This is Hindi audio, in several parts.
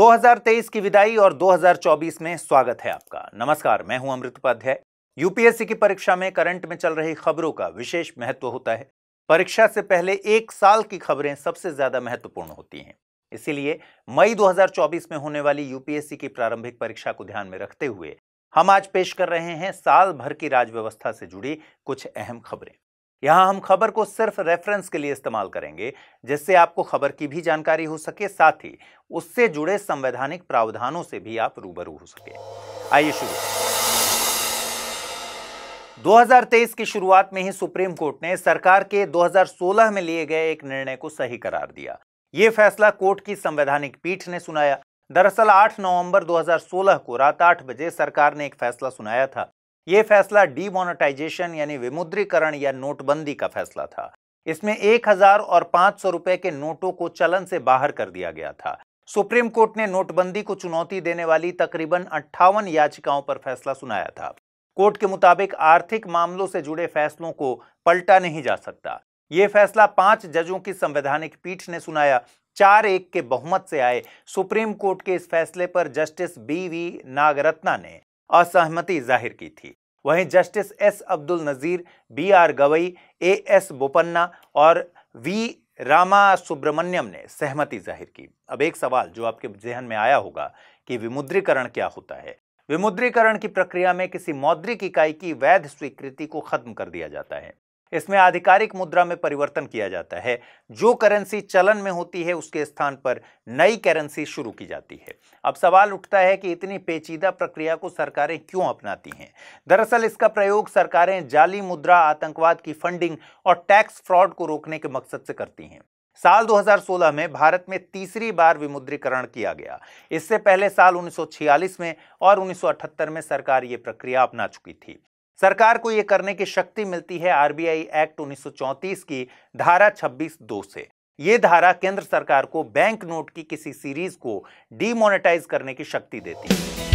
2023 की विदाई और 2024 में स्वागत है आपका। नमस्कार, मैं हूं अमृत उपाध्याय। यूपीएससी की परीक्षा में करंट में चल रही खबरों का विशेष महत्व होता है। परीक्षा से पहले एक साल की खबरें सबसे ज्यादा महत्वपूर्ण होती हैं, इसीलिए मई 2024 में होने वाली यूपीएससी की प्रारंभिक परीक्षा को ध्यान में रखते हुए हम आज पेश कर रहे हैं साल भर की राजव्यवस्था से जुड़ी कुछ अहम खबरें। यहाँ हम खबर को सिर्फ रेफरेंस के लिए इस्तेमाल करेंगे, जिससे आपको खबर की भी जानकारी हो सके, साथ ही उससे जुड़े संवैधानिक प्रावधानों से भी आप रूबरू हो सके। आइए शुरू करें। 2023 की शुरुआत में ही सुप्रीम कोर्ट ने सरकार के 2016 में लिए गए एक निर्णय को सही करार दिया। ये फैसला कोर्ट की संवैधानिक पीठ ने सुनाया। दरअसल 8 नवंबर 2016 को रात 8 बजे सरकार ने एक फैसला सुनाया था। यह फैसला डीमोनेटाइजेशन यानी विमुद्रीकरण या नोटबंदी का फैसला था। इसमें 1000 और 500 रुपए के नोटों को चलन से बाहर कर दिया गया था। सुप्रीम कोर्ट ने नोटबंदी को चुनौती देने वाली तकरीबन 58 याचिकाओं पर फैसला सुनाया था। कोर्ट के मुताबिक आर्थिक मामलों से जुड़े फैसलों को पलटा नहीं जा सकता। यह फैसला 5 जजों की संवैधानिक पीठ ने सुनाया। 4-1 के बहुमत से आए सुप्रीम कोर्ट के इस फैसले पर जस्टिस BV नागरत्ना ने असहमति जाहिर की थी। वहीं justice S Abdul Nazeer, BR Gavai, AS Bopanna और वी रामा सुब्रमण्यम ने सहमति जाहिर की। अब एक सवाल जो आपके जहन में आया होगा कि विमुद्रीकरण क्या होता है। विमुद्रीकरण की प्रक्रिया में किसी मौद्रिक इकाई की वैध स्वीकृति को खत्म कर दिया जाता है। इसमें आधिकारिक मुद्रा में परिवर्तन किया जाता है। जो करेंसी चलन में होती है उसके स्थान पर नई करेंसी शुरू की जाती है। अब सवाल उठता है कि इतनी पेचीदा प्रक्रिया को सरकारें क्यों अपनाती हैं। दरअसल इसका प्रयोग सरकारें जाली मुद्रा, आतंकवाद की फंडिंग और टैक्स फ्रॉड को रोकने के मकसद से करती हैं। साल 2016 में भारत में तीसरी बार विमुद्रीकरण किया गया। इससे पहले साल 1946 में और 1978 में सरकार ये प्रक्रिया अपना चुकी थी। सरकार को यह करने की शक्ति मिलती है आरबीआई एक्ट 1934 की धारा 26(2) से। यह धारा केंद्र सरकार को बैंक नोट की किसी सीरीज को डीमोनेटाइज करने की शक्ति देती है।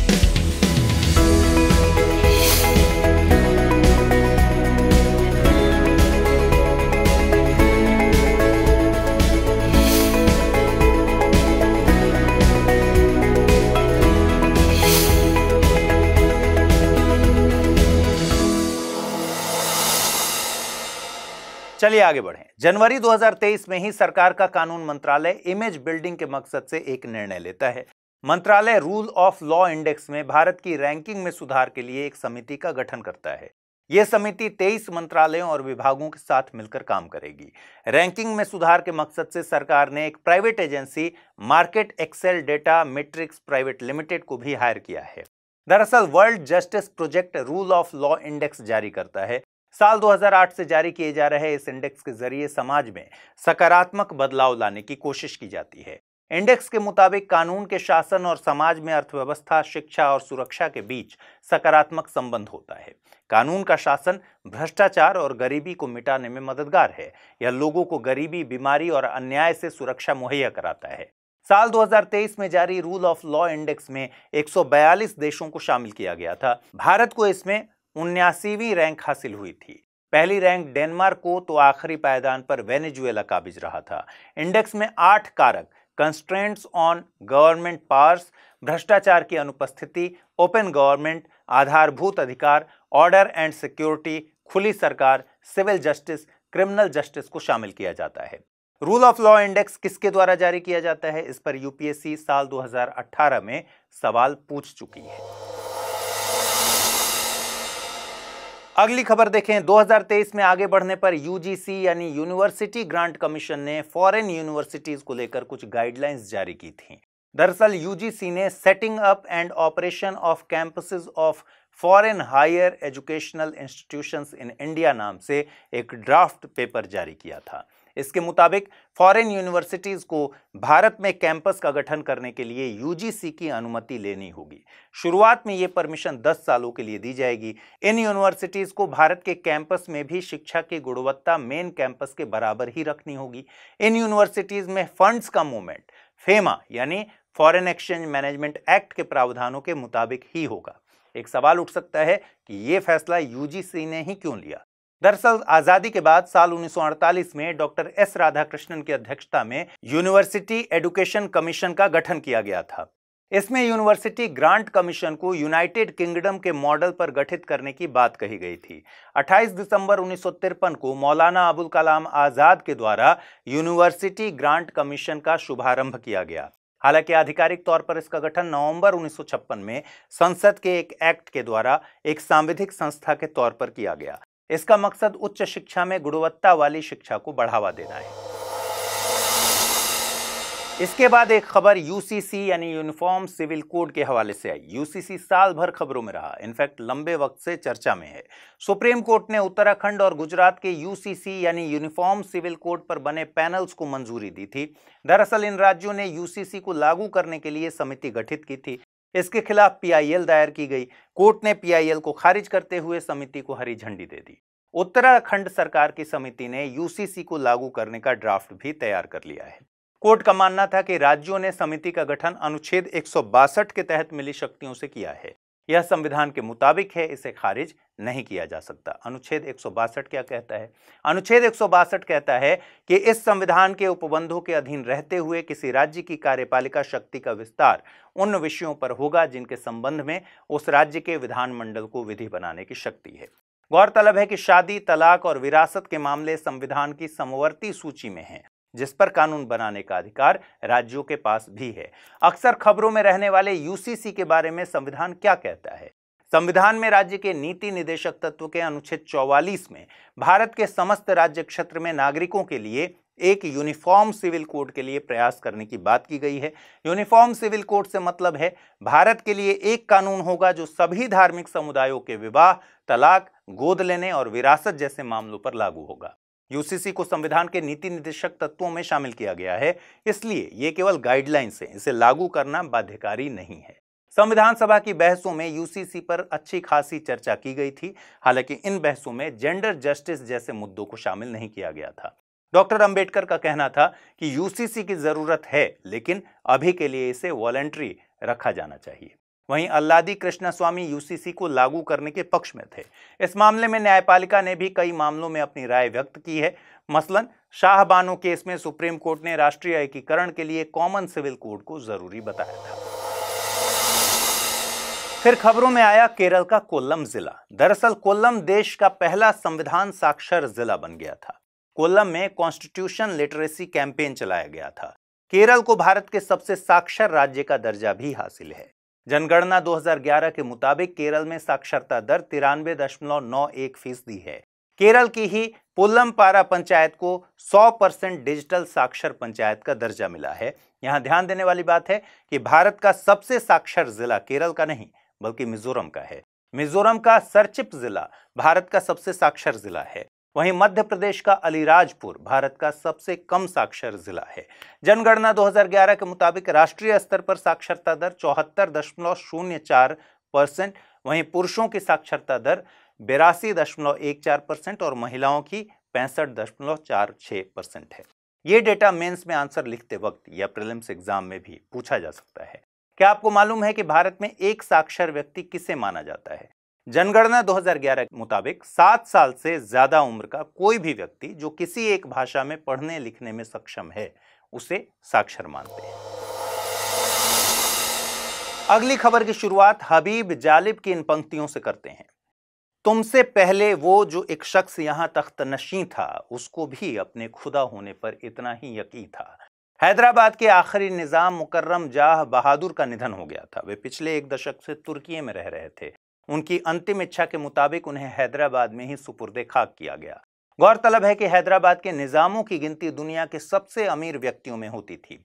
चलिए आगे बढ़ें। जनवरी 2023 में ही सरकार का कानून मंत्रालय इमेज बिल्डिंग के मकसद से एक निर्णय लेता है। मंत्रालय रूल ऑफ लॉ इंडेक्स में भारत की रैंकिंग में सुधार के लिए एक समिति का गठन करता है। यह समिति 23 मंत्रालयों और विभागों के साथ मिलकर काम करेगी। रैंकिंग में सुधार के मकसद से सरकार ने एक private agency market excel data matrix private limited को भी हायर किया है। दरअसल world justice project rule of law index जारी करता है। साल 2008 से जारी किए जा रहे इस इंडेक्स के जरिए समाज में सकारात्मक बदलाव लाने की कोशिश की जाती है। इंडेक्स के मुताबिक कानून के शासन और समाज में अर्थव्यवस्था, शिक्षा और सुरक्षा के बीच सकारात्मक संबंध होता है। कानून का शासन भ्रष्टाचार और गरीबी को मिटाने में मददगार है। यह लोगों को गरीबी, बीमारी और अन्याय से सुरक्षा मुहैया कराता है। साल 2023 में जारी रूल ऑफ लॉ इंडेक्स में 142 देशों को शामिल किया गया था। भारत को इसमें 79वीं रैंक हासिल हुई थी। पहली रैंक डेनमार्क को तो आखिरी पायदान पर वेनेजुएला काबिज रहा था। इंडेक्स में 8 कारक कंस्ट्रेंट्स ऑन गवर्नमेंट पावर्स, भ्रष्टाचार की अनुपस्थिति, ओपन गवर्नमेंट, आधारभूत अधिकार, ऑर्डर एंड सिक्योरिटी, खुली सरकार, सिविल जस्टिस, क्रिमिनल जस्टिस को शामिल किया जाता है। रूल ऑफ लॉ इंडेक्स किसके द्वारा जारी किया जाता है, इस पर यूपीएससी साल 2018 में सवाल पूछ चुकी है। अगली खबर देखें। 2023 में आगे बढ़ने पर यूजीसी यानी यूनिवर्सिटी ग्रांट कमीशन ने फॉरेन यूनिवर्सिटीज को लेकर कुछ गाइडलाइंस जारी की थीं। दरअसल यूजीसी ने setting up and operation of campuses of foreign higher educational institutions in India नाम से एक ड्राफ्ट पेपर जारी किया था। इसके मुताबिक फॉरेन यूनिवर्सिटीज को भारत में कैंपस का गठन करने के लिए यूजीसी की अनुमति लेनी होगी। शुरुआत में ये परमिशन 10 सालों के लिए दी जाएगी। इन यूनिवर्सिटीज को भारत के कैंपस में भी शिक्षा की गुणवत्ता मेन कैंपस के बराबर ही रखनी होगी। इन यूनिवर्सिटीज में फंड्स का मूवमेंट फेमा यानी फॉरेन एक्सचेंज मैनेजमेंट एक्ट के प्रावधानों के मुताबिक ही होगा। एक सवाल उठ सकता है कि ये फैसला यूजीसी ने ही क्यों लिया। दरअसल आज़ादी के बाद साल 1948 में डॉक्टर एस राधाकृष्णन की अध्यक्षता में यूनिवर्सिटी एजुकेशन कमीशन का गठन किया गया था। इसमें यूनिवर्सिटी ग्रांट कमीशन को यूनाइटेड किंगडम के मॉडल पर गठित करने की बात कही गई थी। 28 दिसंबर 1953 को मौलाना अबुल कलाम आजाद के द्वारा यूनिवर्सिटी ग्रांट कमीशन का शुभारंभ किया गया। हालांकि आधिकारिक तौर पर इसका गठन नवंबर 1956 में संसद के एक एक्ट के द्वारा एक सांविधिक संस्था के तौर पर किया गया। इसका मकसद उच्च शिक्षा में गुणवत्ता वाली शिक्षा को बढ़ावा देना है। इसके बाद एक खबर यूसीसी यानी यूनिफॉर्म सिविल कोड के हवाले से आई। यूसीसी साल भर खबरों में रहा, इनफैक्ट लंबे वक्त से चर्चा में है। सुप्रीम कोर्ट ने उत्तराखंड और गुजरात के यूसीसी यानी यूनिफॉर्म सिविल कोड पर बने पैनल्स को मंजूरी दी थी। दरअसल इन राज्यों ने यूसीसी को लागू करने के लिए समिति गठित की थी। इसके खिलाफ पीआईएल दायर की गई। कोर्ट ने पीआईएल को खारिज करते हुए समिति को हरी झंडी दे दी। उत्तराखंड सरकार की समिति ने यूसीसी को लागू करने का ड्राफ्ट भी तैयार कर लिया है। कोर्ट का मानना था कि राज्यों ने समिति का गठन अनुच्छेद 162 के तहत मिली शक्तियों से किया है। यह संविधान के मुताबिक है, इसे खारिज नहीं किया जा सकता। अनुच्छेद 162 क्या कहता है? अनुच्छेद 162 कहता है कि इस संविधान के उपबंधों के अधीन रहते हुए किसी राज्य की कार्यपालिका शक्ति का विस्तार उन विषयों पर होगा जिनके संबंध में उस राज्य के विधानमंडल को विधि बनाने की शक्ति है। गौरतलब है कि शादी, तलाक और विरासत के मामले संविधान की समवर्ती सूची में है, जिस पर कानून बनाने का अधिकार राज्यों के पास भी है। अक्सर खबरों में रहने वाले यूसीसी के बारे में संविधान क्या कहता है? संविधान में राज्य के नीति निदेशक तत्व के अनुच्छेद 44 में भारत के समस्त राज्य क्षेत्र में नागरिकों के लिए एक यूनिफॉर्म सिविल कोड के लिए प्रयास करने की बात की गई है। यूनिफॉर्म सिविल कोड से मतलब है भारत के लिए एक कानून होगा जो सभी धार्मिक समुदायों के विवाह, तलाक, गोद लेने और विरासत जैसे मामलों पर लागू होगा। यूसीसी को संविधान के नीति निर्देशक तत्वों में शामिल किया गया है, इसलिए ये केवल गाइडलाइंस हैं, इसे लागू करना बाध्यकारी नहीं है। संविधान सभा की बहसों में यूसीसी पर अच्छी खासी चर्चा की गई थी। हालांकि इन बहसों में जेंडर जस्टिस जैसे मुद्दों को शामिल नहीं किया गया था। डॉक्टर अंबेडकर का कहना था कि यूसीसी की जरूरत है, लेकिन अभी के लिए इसे वॉलंटरी रखा जाना चाहिए। वहीं अल्लादी कृष्ण स्वामी यूसीसी को लागू करने के पक्ष में थे। इस मामले में न्यायपालिका ने भी कई मामलों में अपनी राय व्यक्त की है। मसलन शाहबानो केस में सुप्रीम कोर्ट ने राष्ट्रीय एकीकरण के लिए कॉमन सिविल कोड को जरूरी बताया था। फिर खबरों में आया केरल का कोल्लम जिला। दरअसल कोल्लम देश का पहला संविधान साक्षर जिला बन गया था। कोल्लम में कॉन्स्टिट्यूशन लिटरेसी कैंपेन चलाया गया था। केरल को भारत के सबसे साक्षर राज्य का दर्जा भी हासिल है। जनगणना 2011 के मुताबिक केरल में साक्षरता दर 93.91% है। केरल की ही पुल्लमपारा पंचायत को 100% डिजिटल साक्षर पंचायत का दर्जा मिला है। यहां ध्यान देने वाली बात है कि भारत का सबसे साक्षर जिला केरल का नहीं बल्कि मिजोरम का है। मिजोरम का सरचिप जिला भारत का सबसे साक्षर जिला है। वहीं मध्य प्रदेश का अलीराजपुर भारत का सबसे कम साक्षर जिला है। जनगणना 2011 के मुताबिक राष्ट्रीय स्तर पर साक्षरता दर 74.04%, वहीं पुरुषों की साक्षरता दर 82.14% और महिलाओं की 65.46% है। ये डेटा मेंस में आंसर लिखते वक्त या प्रीलिम्स एग्जाम में भी पूछा जा सकता है। क्या आपको मालूम है कि भारत में एक साक्षर व्यक्ति किसे माना जाता है? जनगणना 2011 के मुताबिक 7 साल से ज्यादा उम्र का कोई भी व्यक्ति जो किसी एक भाषा में पढ़ने लिखने में सक्षम है, उसे साक्षर मानते हैं। अगली खबर की शुरुआत हबीब जालिब की इन पंक्तियों से करते हैं। तुमसे पहले वो जो एक शख्स यहाँ तख्तनशी था, उसको भी अपने खुदा होने पर इतना ही यकीन था। हैदराबाद के आखिरी निजाम मुकर्रम जाह बहादुर का निधन हो गया था। वे पिछले एक दशक से तुर्की में रह रहे थे। उनकी अंतिम इच्छा के मुताबिक उन्हें हैदराबाद में ही सुपुर्दे खाक किया गया। गौरतलब है कि हैदराबाद के निजामों की गिनती दुनिया के सबसे अमीर व्यक्तियों में होती थी।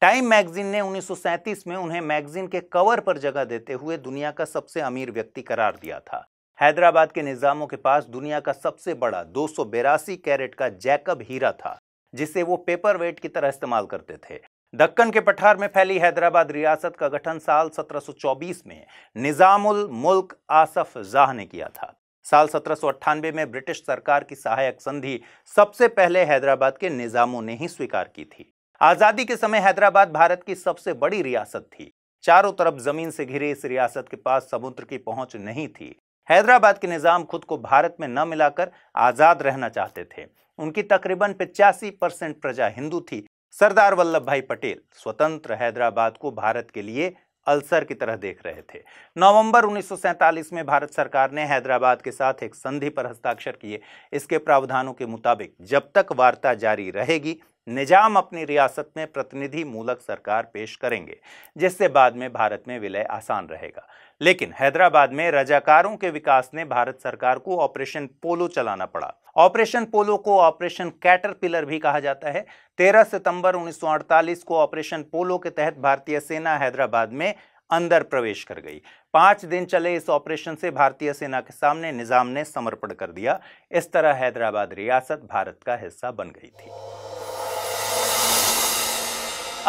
टाइम मैगजीन ने 1937 में उन्हें मैगजीन के कवर पर जगह देते हुए दुनिया का सबसे अमीर व्यक्ति करार दिया था। हैदराबाद के निजामों के पास दुनिया का सबसे बड़ा 282 कैरेट का जैकब हीरा था, जिसे वो पेपर वेट की तरह इस्तेमाल करते थे। दक्कन के पठार में फैली हैदराबाद रियासत का गठन साल 1724 में निजामुल मुल्क आसफ जाह ने किया था। साल 1798 में ब्रिटिश सरकार की सहायक संधि सबसे पहले हैदराबाद के निजामों ने ही स्वीकार की थी। आज़ादी के समय हैदराबाद भारत की सबसे बड़ी रियासत थी। चारों तरफ जमीन से घिरे इस रियासत के पास समुद्र की पहुंच नहीं थी। हैदराबाद के निजाम खुद को भारत में न मिलाकर आज़ाद रहना चाहते थे। उनकी तकरीबन 85% प्रजा हिंदू थी। सरदार वल्लभ भाई पटेल स्वतंत्र हैदराबाद को भारत के लिए अल्सर की तरह देख रहे थे। नवंबर 1947 में भारत सरकार ने हैदराबाद के साथ एक संधि पर हस्ताक्षर किए। इसके प्रावधानों के मुताबिक जब तक वार्ता जारी रहेगी निजाम अपनी रियासत में प्रतिनिधि मूलक सरकार पेश करेंगे, जिससे बाद में भारत में विलय आसान रहेगा। लेकिन हैदराबाद में रजाकारों के विकास ने भारत सरकार को ऑपरेशन पोलो चलाना पड़ा। ऑपरेशन पोलो को ऑपरेशन कैटरपिलर भी कहा जाता है। 13 सितंबर 1948 को ऑपरेशन पोलो के तहत भारतीय सेना हैदराबाद में अंदर प्रवेश कर गई। 5 दिन चले इस ऑपरेशन से भारतीय सेना के सामने निजाम ने समर्पण कर दिया। इस तरह हैदराबाद रियासत भारत का हिस्सा बन गई थी।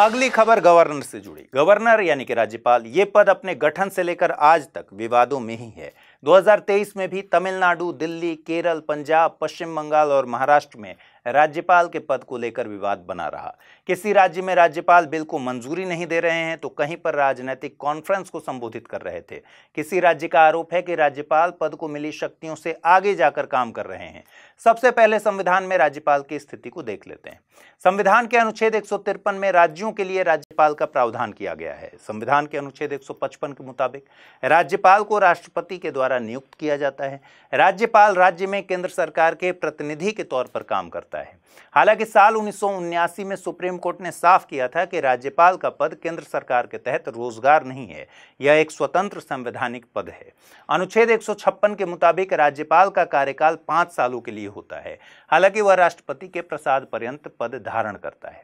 अगली खबर गवर्नर से जुड़ी। गवर्नर यानी कि राज्यपाल, ये पद अपने गठन से लेकर आज तक विवादों में ही है। 2023 में भी तमिलनाडु, दिल्ली, केरल, पंजाब, पश्चिम बंगाल और महाराष्ट्र में राज्यपाल के पद को लेकर विवाद बना रहा। किसी राज्य में राज्यपाल बिल को मंजूरी नहीं दे रहे हैं तो कहीं पर राजनीतिक कॉन्फ्रेंस को संबोधित कर रहे थे। किसी राज्य का आरोप है कि राज्यपाल पद को मिली शक्तियों से आगे जाकर काम कर रहे हैं। सबसे पहले संविधान में राज्यपाल की स्थिति को देख लेते हैं। संविधान के अनुच्छेद 153 में राज्यों के लिए राज्यपाल का प्रावधान किया गया है। संविधान के अनुच्छेद 155 के मुताबिक राज्यपाल को राष्ट्रपति के द्वारा नियुक्त किया जाता है। राज्यपाल राज्य में केंद्र सरकार के प्रतिनिधि के तौर पर काम करता है। हालांकि साल 1979 में सुप्रीम कोर्ट ने साफ किया था कि राज्यपाल का पद केंद्र सरकार के तहत रोजगार नहीं है, यह एक स्वतंत्र संवैधानिक पद है। अनुच्छेद 156 के मुताबिक राज्यपाल का कार्यकाल 5 सालों के लिए होता है। हालांकि वह राष्ट्रपति के प्रसाद पर्यंत पद धारण करता है।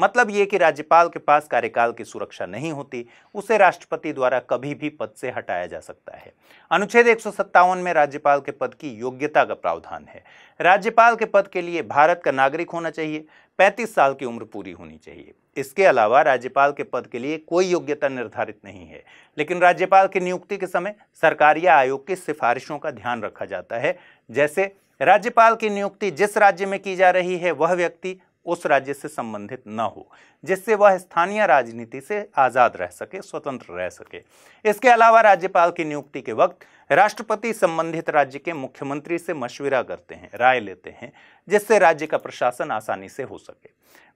मतलब यह कि राज्यपाल के पास कार्यकाल की सुरक्षा नहीं होती, उसे राष्ट्रपति द्वारा कभी भी पद से हटाया जा सकता है। अनुच्छेद 157 में राज्यपाल के पद की योग्यता का प्रावधान है। राज्यपाल के पद के लिए भारत का नागरिक होना चाहिए, 35 साल की उम्र पूरी होनी चाहिए। इसके अलावा राज्यपाल के पद के लिए कोई योग्यता निर्धारित नहीं है, लेकिन राज्यपाल की नियुक्ति के समय सरकार या आयोग की सिफारिशों का ध्यान रखा जाता है। जैसे राज्यपाल की नियुक्ति जिस राज्य में की जा रही है वह व्यक्ति उस राज्य से संबंधित न हो, जिससे वह स्थानीय राजनीति से आज़ाद रह सके, स्वतंत्र रह सके। इसके अलावा राज्यपाल की नियुक्ति के वक्त राष्ट्रपति संबंधित राज्य के मुख्यमंत्री से मशविरा करते हैं, राय लेते हैं, जिससे राज्य का प्रशासन आसानी से हो सके।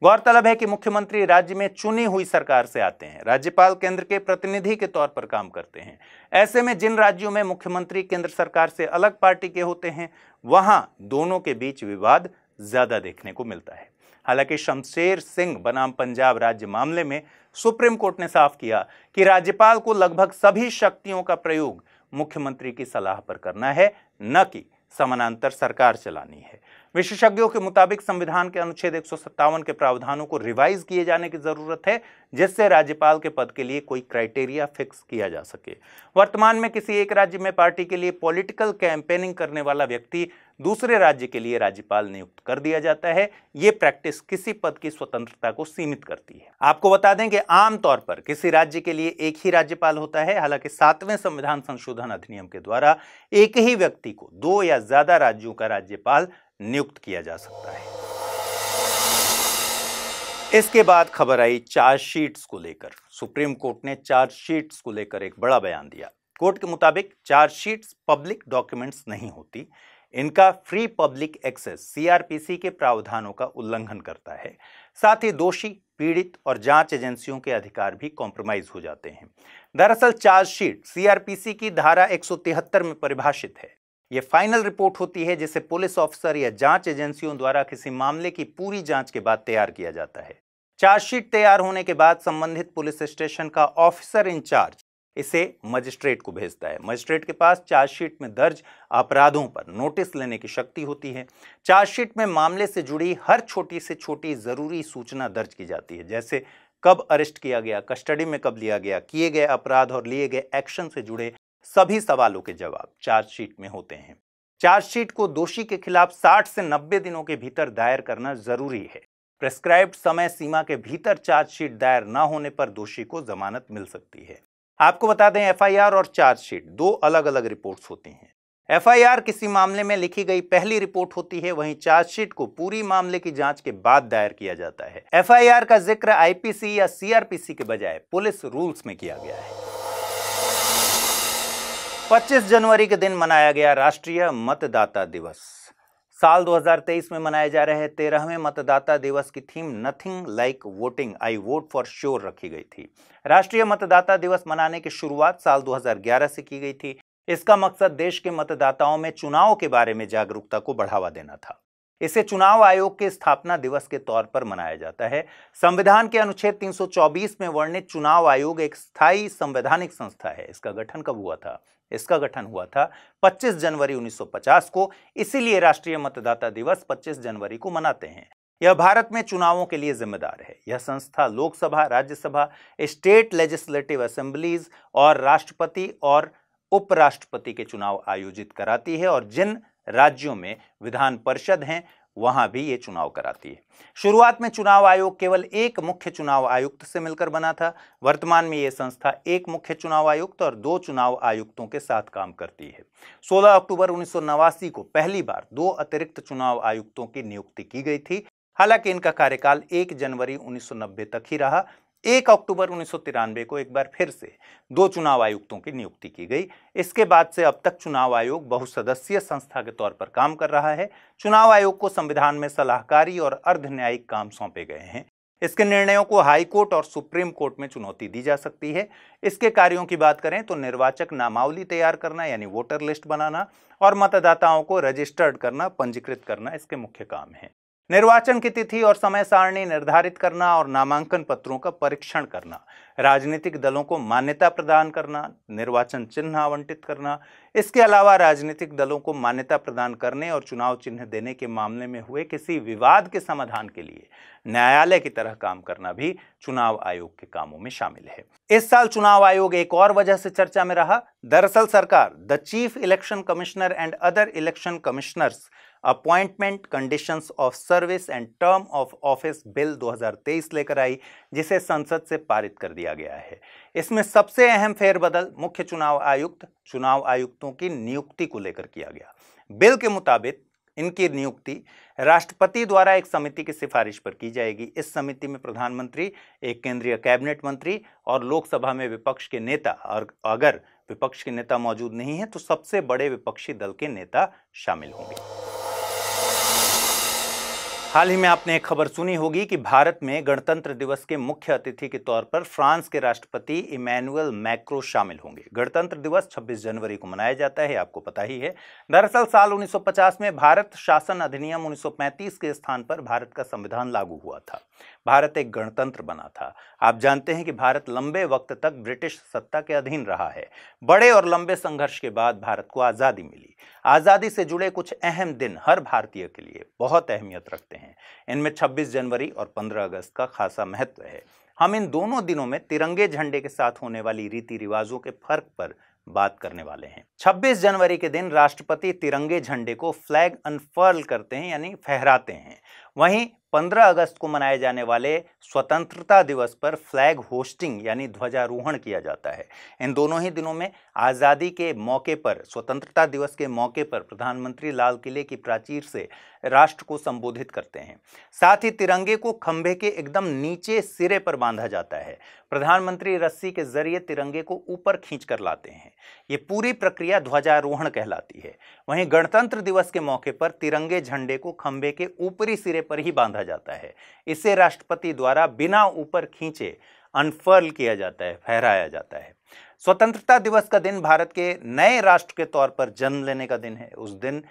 गौरतलब है कि मुख्यमंत्री राज्य में चुनी हुई सरकार से आते हैं। राज्यपाल केंद्र के प्रतिनिधि के तौर पर काम करते हैं। ऐसे में जिन राज्यों में मुख्यमंत्री केंद्र सरकार से अलग पार्टी के होते हैं वहाँ दोनों के बीच विवाद ज़्यादा देखने को मिलता है। हालांकि शमशेर सिंह बनाम पंजाब राज्य मामले में सुप्रीम कोर्ट ने साफ किया कि राज्यपाल को लगभग सभी शक्तियों का प्रयोग मुख्यमंत्री की सलाह पर करना है, न कि समानांतर सरकार चलानी है। विशेषज्ञों के मुताबिक संविधान के अनुच्छेद 157 के प्रावधानों को रिवाइज किए जाने की जरूरत है, जिससे राज्यपाल के पद के लिए कोई क्राइटेरिया फिक्स किया जा सके। वर्तमान में किसी एक राज्य में पार्टी के लिए पॉलिटिकल कैंपेनिंग करने वाला व्यक्ति दूसरे राज्य के लिए राज्यपाल नियुक्त कर दिया जाता है। ये प्रैक्टिस किसी पद की स्वतंत्रता को सीमित करती है। आपको बता दें कि आमतौर पर किसी राज्य के लिए एक ही राज्यपाल होता है। हालांकि 7वें संविधान संशोधन अधिनियम के द्वारा एक ही व्यक्ति को 2 या ज्यादा राज्यों का राज्यपाल नियुक्त किया जा सकता है। इसके बाद खबर आई चार्जशीट्स को लेकर। सुप्रीम कोर्ट ने चार्जशीट्स को लेकर एक बड़ा बयान दिया। कोर्ट के मुताबिक चार्जशीट्स पब्लिक डॉक्यूमेंट्स नहीं होती, इनका फ्री पब्लिक एक्सेस सीआरपीसी के प्रावधानों का उल्लंघन करता है। साथ ही दोषी, पीड़ित और जांच एजेंसियों के अधिकार भी कॉम्प्रोमाइज हो जाते हैं। दरअसल चार्जशीट सीआरपीसी की धारा 173 में परिभाषित है। यह फाइनल रिपोर्ट होती है जिसे पुलिस ऑफिसर या जांच एजेंसियों द्वारा किसी मामले की पूरी जांच के बाद तैयार किया जाता है। चार्जशीट तैयार होने के बाद संबंधित पुलिस स्टेशन का ऑफिसर इंचार्ज इसे मजिस्ट्रेट को भेजता है। मजिस्ट्रेट के पास चार्जशीट में दर्ज अपराधों पर नोटिस लेने की शक्ति होती है। चार्जशीट में मामले से जुड़ी हर छोटी से छोटी जरूरी सूचना दर्ज की जाती है, जैसे कब अरेस्ट किया गया, कस्टडी में कब लिया गया, किए गए अपराध और लिए गए एक्शन से जुड़े सभी सवालों के जवाब चार्जशीट में होते हैं। चार्जशीट को दोषी के खिलाफ 60 से 90 दिनों के भीतर दायर करना जरूरी है। प्रेस्क्राइब्ड समय सीमा के भीतर चार्जशीट दायर न होने पर दोषी को जमानत मिल सकती है। आपको बता दें एफआईआर और चार्जशीट 2 अलग अलग रिपोर्ट्स होती हैं। एफआईआर किसी मामले में लिखी गई पहली रिपोर्ट होती है, वहीं चार्जशीट को पूरी मामले की जांच के बाद दायर किया जाता है। एफआईआर का जिक्र आईपीसी या सीआरपीसी के बजाय पुलिस रूल्स में किया गया है। 25 जनवरी के दिन मनाया गया राष्ट्रीय मतदाता दिवस। साल 2023 में मनाए जा रहे 13वें मतदाता दिवस की theme nothing like voting I vote for sure रखी गई थी। राष्ट्रीय मतदाता दिवस मनाने की शुरुआत साल 2011 से की गई थी। इसका मकसद देश के मतदाताओं में चुनाव के बारे में जागरूकता को बढ़ावा देना था। इसे चुनाव आयोग के स्थापना दिवस के तौर पर मनाया जाता है। संविधान के अनुच्छेद 324 में वर्णित चुनाव आयोग एक स्थायी संवैधानिक संस्था है। इसका गठन कब हुआ था? इसका गठन हुआ था 25 जनवरी 1950 को। इसीलिए राष्ट्रीय मतदाता दिवस 25 जनवरी को मनाते हैं। यह भारत में चुनावों के लिए जिम्मेदार है। यह संस्था Lok Sabha, Rajya Sabha, state legislative assemblies और राष्ट्रपति और उपराष्ट्रपति के चुनाव आयोजित कराती है और जिन राज्यों में विधान परिषद हैं वहां भी ये चुनाव कराती है। शुरुआत में चुनाव आयोग केवल एक मुख्य चुनाव आयुक्त से मिलकर बना था। वर्तमान में ये संस्था एक मुख्य चुनाव आयुक्त और दो चुनाव आयुक्तों के साथ काम करती है। 16 अक्टूबर 1989 को पहली बार दो अतिरिक्त चुनाव आयुक्तों की नियुक्ति की गई थी। हालांकि इनका कार्यकाल 1 जनवरी 1990 तक ही रहा। 1 अक्टूबर 1993 को एक बार फिर से दो चुनाव आयुक्तों की नियुक्ति की गई। इसके बाद से अब तक चुनाव आयोग बहुसदस्यीय संस्था के तौर पर काम कर रहा है। चुनाव आयोग को संविधान में सलाहकारी और अर्ध न्यायिक काम सौंपे गए हैं। इसके निर्णयों को हाई कोर्ट और सुप्रीम कोर्ट में चुनौती दी जा सकती है। इसके कार्यों की बात करें तो निर्वाचक नामावली तैयार करना यानी वोटर लिस्ट बनाना और मतदाताओं को रजिस्टर्ड करना, पंजीकृत करना इसके मुख्य काम हैं। निर्वाचन की तिथि और समय सारणी निर्धारित करना और नामांकन पत्रों का परीक्षण करना, राजनीतिक दलों को मान्यता प्रदान करना, निर्वाचन चिन्ह आवंटित करना। इसके अलावा राजनीतिक दलों को मान्यता प्रदान करने और चुनाव चिन्ह देने के मामले में हुए किसी विवाद के समाधान के लिए न्यायालय की तरह काम करना भी चुनाव आयोग के कामों में शामिल है। इस साल चुनाव आयोग एक और वजह से चर्चा में रहा। दरअसल सरकार the chief election commissioner and other election commissioners appointment conditions of service and term of office bill 2023 लेकर आई, जिसे संसद से पारित कर दिया गया है। इसमें सबसे अहम फेरबदल मुख्य चुनाव आयुक्त, चुनाव आयुक्तों की नियुक्ति को लेकर किया गया। बिल के मुताबिक इनकी नियुक्ति राष्ट्रपति द्वारा एक समिति की सिफारिश पर की जाएगी। इस समिति में प्रधानमंत्री, एक केंद्रीय कैबिनेट मंत्री और लोकसभा में विपक्ष के नेता, और अगर विपक्ष के नेता मौजूद नहीं है तो सबसे बड़े विपक्षी दल के नेता शामिल होंगे। हाल ही में आपने एक खबर सुनी होगी कि भारत में गणतंत्र दिवस के मुख्य अतिथि के तौर पर फ्रांस के राष्ट्रपति इमैनुअल मैक्रों शामिल होंगे। गणतंत्र दिवस 26 जनवरी को मनाया जाता है, आपको पता ही है। दरअसल साल 1950 में भारत शासन अधिनियम 1935 के स्थान पर भारत का संविधान लागू हुआ था। भारत एक गणतंत्र बना था। आप जानते हैं कि भारत लंबे वक्त तक ब्रिटिश सत्ता के अधीन रहा है। बड़े और लंबे संघर्ष के बाद भारत को आज़ादी मिली। आज़ादी से जुड़े कुछ अहम दिन हर भारतीय के लिए बहुत अहमियत रखते हैं। इनमें 26 जनवरी और 15 अगस्त का खासा महत्व है। हम इन दोनों दिनों में तिरंगे झंडे के साथ होने वाली रीति रिवाजों के फर्क पर बात करने वाले हैं। 26 जनवरी के दिन राष्ट्रपति तिरंगे झंडे को फ्लैग अनफर्ल करते हैं यानी फहराते हैं। वहीं 15 अगस्त को मनाए जाने वाले स्वतंत्रता दिवस पर फ्लैग होस्टिंग यानी ध्वजारोहण किया जाता है। इन दोनों ही दिनों में आज़ादी के मौके पर, स्वतंत्रता दिवस के मौके पर प्रधानमंत्री लाल किले की प्राचीर से राष्ट्र को संबोधित करते हैं। साथ ही तिरंगे को खंभे के एकदम नीचे सिरे पर बांधा जाता है। प्रधानमंत्री रस्सी के जरिए तिरंगे को ऊपर खींच कर लाते हैं। ये पूरी प्रक्रिया ध्वजारोहण कहलाती है। वहीं गणतंत्र दिवस के मौके पर तिरंगे झंडे को खंभे के ऊपरी सिरे पर ही बांधा जाता है। इसे राष्ट्रपति द्वारा बिना ऊपर खींचे अनफर्ल किया जाता है, फहराया जाता है। स्वतंत्रता दिवस का दिन भारत के नए राष्ट्र के तौर पर जन्म लेने का दिन है। उस दिन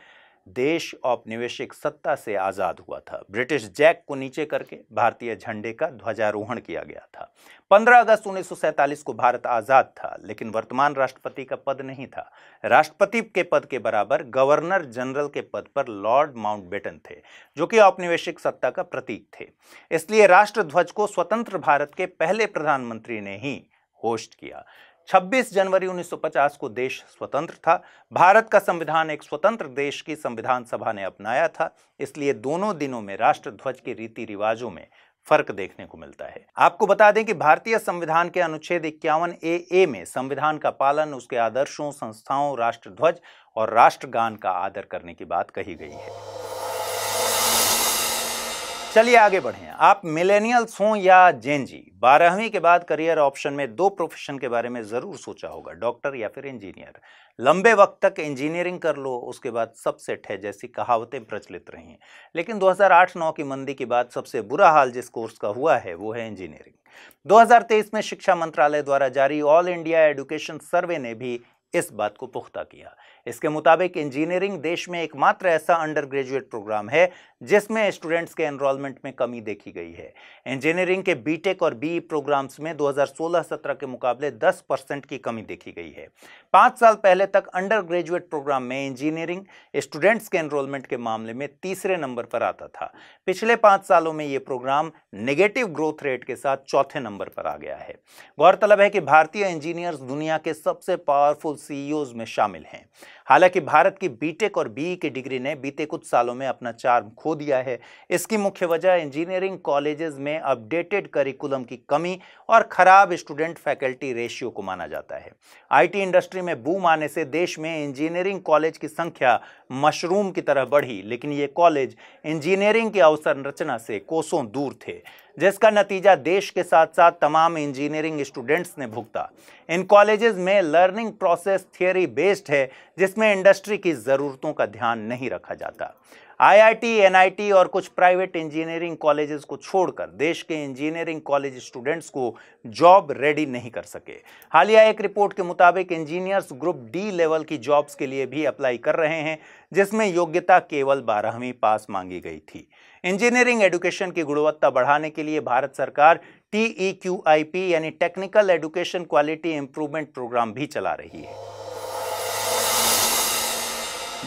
देश औपनिवेशिक सत्ता से आज़ाद हुआ था। ब्रिटिश जैक को नीचे करके भारतीय झंडे का ध्वजारोहण किया गया था। 15 अगस्त 1947 को भारत आज़ाद था, लेकिन वर्तमान राष्ट्रपति का पद नहीं था। राष्ट्रपति के पद के बराबर गवर्नर जनरल के पद पर लॉर्ड माउंटबेटन थे, जो कि औपनिवेशिक सत्ता का प्रतीक थे। इसलिए राष्ट्रध्वज को स्वतंत्र भारत के पहले प्रधानमंत्री ने ही होस्ट किया। 26 जनवरी 1950 को देश स्वतंत्र था। भारत का संविधान एक स्वतंत्र देश की संविधान सभा ने अपनाया था। इसलिए दोनों दिनों में राष्ट्रध्वज के रीति रिवाजों में फर्क देखने को मिलता है। आपको बता दें कि भारतीय संविधान के अनुच्छेद 51A में संविधान का पालन, उसके आदर्शों, संस्थाओं, राष्ट्रध्वज और राष्ट्रगान का आदर करने की बात कही गई है। चलिए आगे बढ़ें। आप मिलेनियल्स हों या जेन जी, 12वीं के बाद करियर ऑप्शन में दो प्रोफेशन के बारे में ज़रूर सोचा होगा, डॉक्टर या फिर इंजीनियर। लंबे वक्त तक इंजीनियरिंग कर लो उसके बाद सब सेट है जैसी कहावतें प्रचलित रही हैं, लेकिन 2008-09 की मंदी के बाद सबसे बुरा हाल जिस कोर्स का हुआ है वो है इंजीनियरिंग। 2023 में शिक्षा मंत्रालय द्वारा जारी ऑल इंडिया एजुकेशन सर्वे ने भी इस बात को पुख्ता किया। इसके मुताबिक इंजीनियरिंग देश में एकमात्र ऐसा अंडर ग्रेजुएट प्रोग्राम है जिसमें स्टूडेंट्स के एनरोलमेंट में कमी देखी गई है। इंजीनियरिंग के बीटेक और बीई प्रोग्राम्स में 2016-17 के मुकाबले 10% की कमी देखी गई है। 5 साल पहले तक अंडर ग्रेजुएट प्रोग्राम में इंजीनियरिंग स्टूडेंट्स के एनरोलमेंट के मामले में तीसरे नंबर पर आता था। पिछले 5 सालों में ये प्रोग्राम नेगेटिव ग्रोथ रेट के साथ चौथे नंबर पर आ गया है। गौरतलब है कि भारतीय इंजीनियर्स दुनिया के सबसे पावरफुल CEOs में शामिल हैं। हालांकि भारत की बीटेक और बीई की डिग्री ने बीते कुछ सालों में अपना चार्म खो दिया है। इसकी मुख्य वजह इंजीनियरिंग कॉलेजेस में अपडेटेड करिकुलम की कमी और खराब स्टूडेंट फैकल्टी रेशियो को माना जाता है। आईटी इंडस्ट्री में बूम आने से देश में इंजीनियरिंग कॉलेज की संख्या मशरूम की तरह बढ़ी, लेकिन ये कॉलेज इंजीनियरिंग की अवसंरचना से कोसों दूर थे, जिसका नतीजा देश के साथ साथ तमाम इंजीनियरिंग स्टूडेंट्स ने भुगता। इन कॉलेजेस में लर्निंग प्रोसेस थियरी बेस्ड है जिसमें इंडस्ट्री की ज़रूरतों का ध्यान नहीं रखा जाता। IIT, NIT और कुछ प्राइवेट इंजीनियरिंग कॉलेजेस को छोड़कर देश के इंजीनियरिंग कॉलेज स्टूडेंट्स को जॉब रेडी नहीं कर सके। हालिया एक रिपोर्ट के मुताबिक इंजीनियर्स ग्रुप डी लेवल की जॉब्स के लिए भी अप्लाई कर रहे हैं, जिसमें योग्यता केवल 12वीं पास मांगी गई थी। इंजीनियरिंग एजुकेशन की गुणवत्ता बढ़ाने के लिए भारत सरकार TEQIP यानी technical education quality improvement programme भी चला रही है।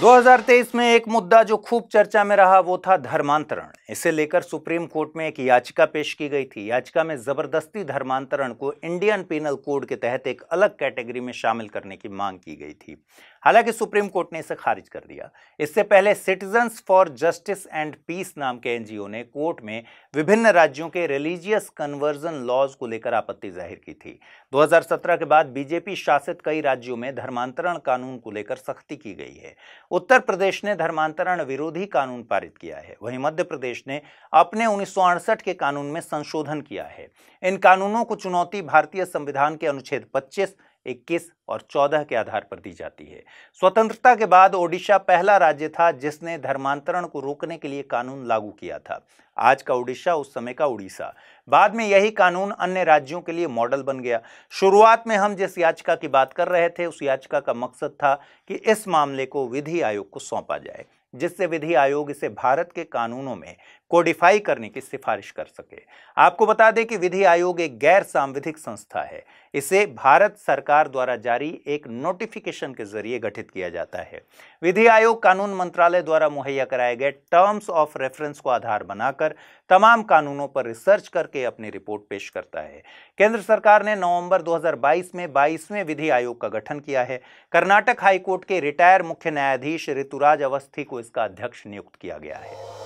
2023 में एक मुद्दा जो खूब चर्चा में रहा वो था धर्मांतरण। इसे लेकर सुप्रीम कोर्ट में एक याचिका पेश की गई थी। याचिका में ज़बरदस्ती धर्मांतरण को इंडियन पीनल कोड के तहत एक अलग कैटेगरी में शामिल करने की मांग की गई थी। हालांकि सुप्रीम कोर्ट ने इसे खारिज कर दिया। इससे पहले citizens for justice and peace नाम के NGO ने कोर्ट में विभिन्न राज्यों के रिलीजियस कन्वर्जन लॉज को लेकर आपत्ति जाहिर की थी। 2017 के बाद बीजेपी शासित कई राज्यों में धर्मांतरण कानून को लेकर सख्ती की गई है। उत्तर प्रदेश ने धर्मांतरण विरोधी कानून पारित किया है, वहीं मध्य प्रदेश ने अपने 1968 के कानून में संशोधन किया है। इन कानूनों को चुनौती भारतीय संविधान के अनुच्छेद 25, 21 और 14 के आधार पर दी जाती है। स्वतंत्रता के बाद ओडिशा पहला राज्य था जिसने धर्मांतरण को रोकने के लिए कानून लागू किया था। आज का ओडिशा उस समय का उड़ीसा। बाद में यही कानून अन्य राज्यों के लिए मॉडल बन गया। शुरुआत में हम जिस याचिका की बात कर रहे थे उस याचिका का मकसद था कि इस मामले को विधि आयोग को सौंपा जाए, जिससे विधि आयोग इसे भारत के कानूनों में कोडिफाई करने की सिफारिश कर सके। आपको बता दें कि विधि आयोग एक गैर सांविधिक संस्था है। इसे भारत सरकार द्वारा जारी एक नोटिफिकेशन के जरिए गठित किया जाता है। विधि आयोग कानून मंत्रालय द्वारा मुहैया कराए गए टर्म्स ऑफ रेफरेंस को आधार बनाकर तमाम कानूनों पर रिसर्च करके अपनी रिपोर्ट पेश करता है। केंद्र सरकार ने नवंबर 2022 में 22वें विधि आयोग का गठन किया है। कर्नाटक हाईकोर्ट के रिटायर मुख्य न्यायाधीश ऋतुराज अवस्थी को इसका अध्यक्ष नियुक्त किया गया है।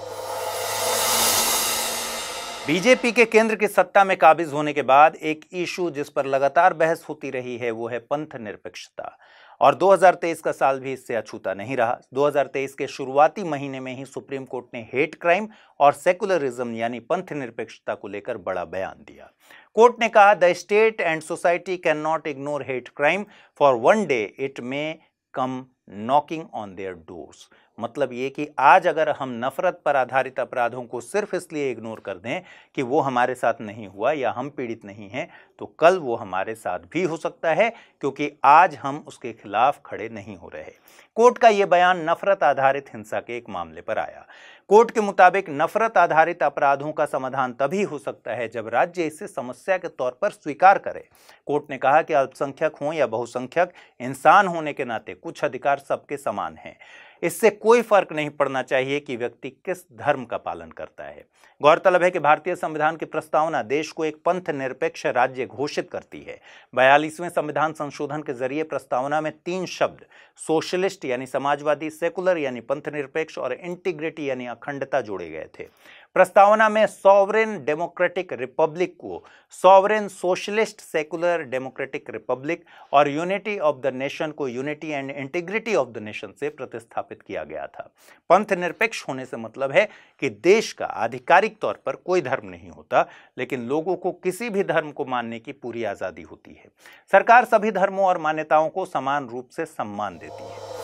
बीजेपी के केंद्र की सत्ता में काबिज होने के बाद एक इशू जिस पर लगातार बहस होती रही है वो है पंथ निरपेक्षता, और 2023 का साल भी इससे अछूता नहीं रहा। 2023 के शुरुआती महीने में ही सुप्रीम कोर्ट ने हेट क्राइम और सेकुलरिज्म यानी पंथ निरपेक्षता को लेकर बड़ा बयान दिया। कोर्ट ने कहा, the state and society can not ignore hate crime, for one day it may come knocking on their doors. मतलब ये कि आज अगर हम नफरत पर आधारित अपराधों को सिर्फ इसलिए इग्नोर कर दें कि वो हमारे साथ नहीं हुआ या हम पीड़ित नहीं हैं, तो कल वो हमारे साथ भी हो सकता है, क्योंकि आज हम उसके खिलाफ खड़े नहीं हो रहे। कोर्ट का ये बयान नफरत आधारित हिंसा के एक मामले पर आया। कोर्ट के मुताबिक नफरत आधारित अपराधों का समाधान तभी हो सकता है जब राज्य इसे समस्या के तौर पर स्वीकार करे। कोर्ट ने कहा कि अल्पसंख्यक हों या बहुसंख्यक, इंसान होने के नाते कुछ अधिकार सबके समान हैं। इससे कोई फर्क नहीं पड़ना चाहिए कि व्यक्ति किस धर्म का पालन करता है। गौरतलब है कि भारतीय संविधान की प्रस्तावना देश को एक पंथ निरपेक्ष राज्य घोषित करती है। 42वें संविधान संशोधन के जरिए प्रस्तावना में 3 शब्द सोशलिस्ट यानी समाजवादी, सेकुलर यानी पंथ निरपेक्ष और इंटीग्रिटी यानी अखंडता जोड़े गए थे। प्रस्तावना में सॉवरेन डेमोक्रेटिक रिपब्लिक को sovereign socialist secular democratic republic और यूनिटी ऑफ द नेशन को unity and integrity of the nation से प्रतिस्थापित किया गया था। पंथ निरपेक्ष होने से मतलब है कि देश का आधिकारिक तौर पर कोई धर्म नहीं होता, लेकिन लोगों को किसी भी धर्म को मानने की पूरी आज़ादी होती है। सरकार सभी धर्मों और मान्यताओं को समान रूप से सम्मान देती है।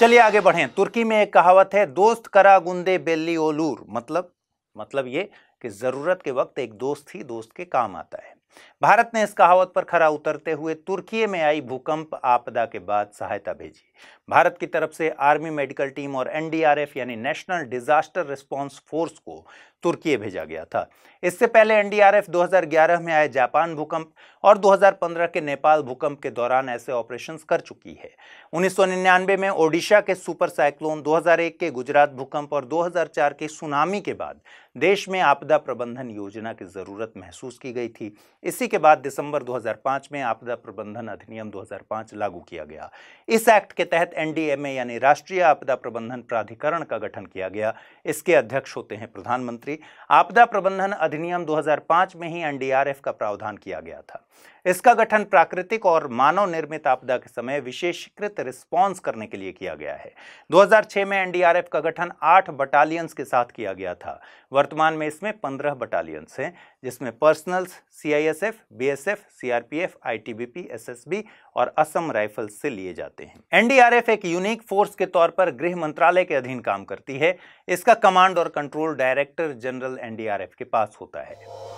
चलिए आगे बढ़ें। तुर्की में एक कहावत है, दोस्त करा गुंदे बेल्ली ओलूर, मतलब ये कि ज़रूरत के वक्त एक दोस्त ही दोस्त के काम आता है। भारत ने इस कहावत पर खरा उतरते हुए तुर्की में आई भूकंप आपदा के बाद सहायता भेजी। भारत की तरफ से आर्मी मेडिकल टीम और एनडीआरएफ यानी नेशनल डिजास्टर रिस्पॉन्स फोर्स को तुर्की भेजा गया था। इससे पहले एनडीआरएफ 2011 में आए जापान भूकंप और 2015 के नेपाल भूकंप के दौरान ऐसे ऑपरेशंस कर चुकी है। 1999 में ओडिशा के सुपर साइक्लोन, 2001 के गुजरात भूकंप और 2004 के सुनामी के बाद देश में आपदा प्रबंधन योजना की ज़रूरत महसूस की गई थी। इसी के बाद दिसंबर 2005 में आपदा प्रबंधन अधिनियम 2005 लागू किया गया। इस एक्ट के तहत एनडीएमए यानी राष्ट्रीय आपदा प्रबंधन प्राधिकरण का गठन किया गया। इसके अध्यक्ष होते हैं प्रधानमंत्री। आपदा प्रबंधन अधिनियम 2005 में ही एनडीआरएफ का प्रावधान किया गया था। इसका गठन प्राकृतिक और मानव निर्मित आपदा के समय विशेषीकृत रिस्पॉन्स करने के लिए किया गया है। 2006 में एनडीआरएफ का गठन 8 बटालियंस के साथ किया गया था। वर्तमान में इसमें 15 बटालियंस हैं, जिसमें personnels, CISF, BSF, CRPF, ITBP, SSB और असम राइफल्स से लिए जाते हैं। एनडीआरएफ एक यूनिक फोर्स के तौर पर गृह मंत्रालय के अधीन काम करती है। इसका कमांड और कंट्रोल डायरेक्टर जनरल एनडीआरएफ के पास होता है।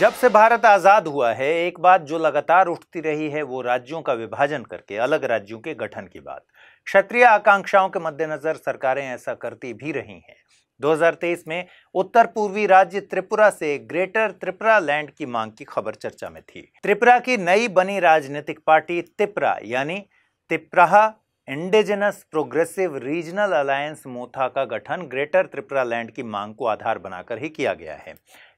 जब से भारत आज़ाद हुआ है, एक बात जो लगातार उठती रही है वो राज्यों का विभाजन करके अलग राज्यों के गठन की बात। क्षेत्रीय आकांक्षाओं के मद्देनज़र सरकारें ऐसा करती भी रही हैं। 2023 में उत्तर पूर्वी राज्य त्रिपुरा से ग्रेटर त्रिपुरा लैंड की मांग की खबर चर्चा में थी। त्रिपुरा की नई बनी राजनीतिक पार्टी तिपरा यानी Tipraha indigenous progressive regional alliance Motha का गठन ग्रेटर त्रिपुरा लैंड की मांग को आधार बनाकर ही किया गया है।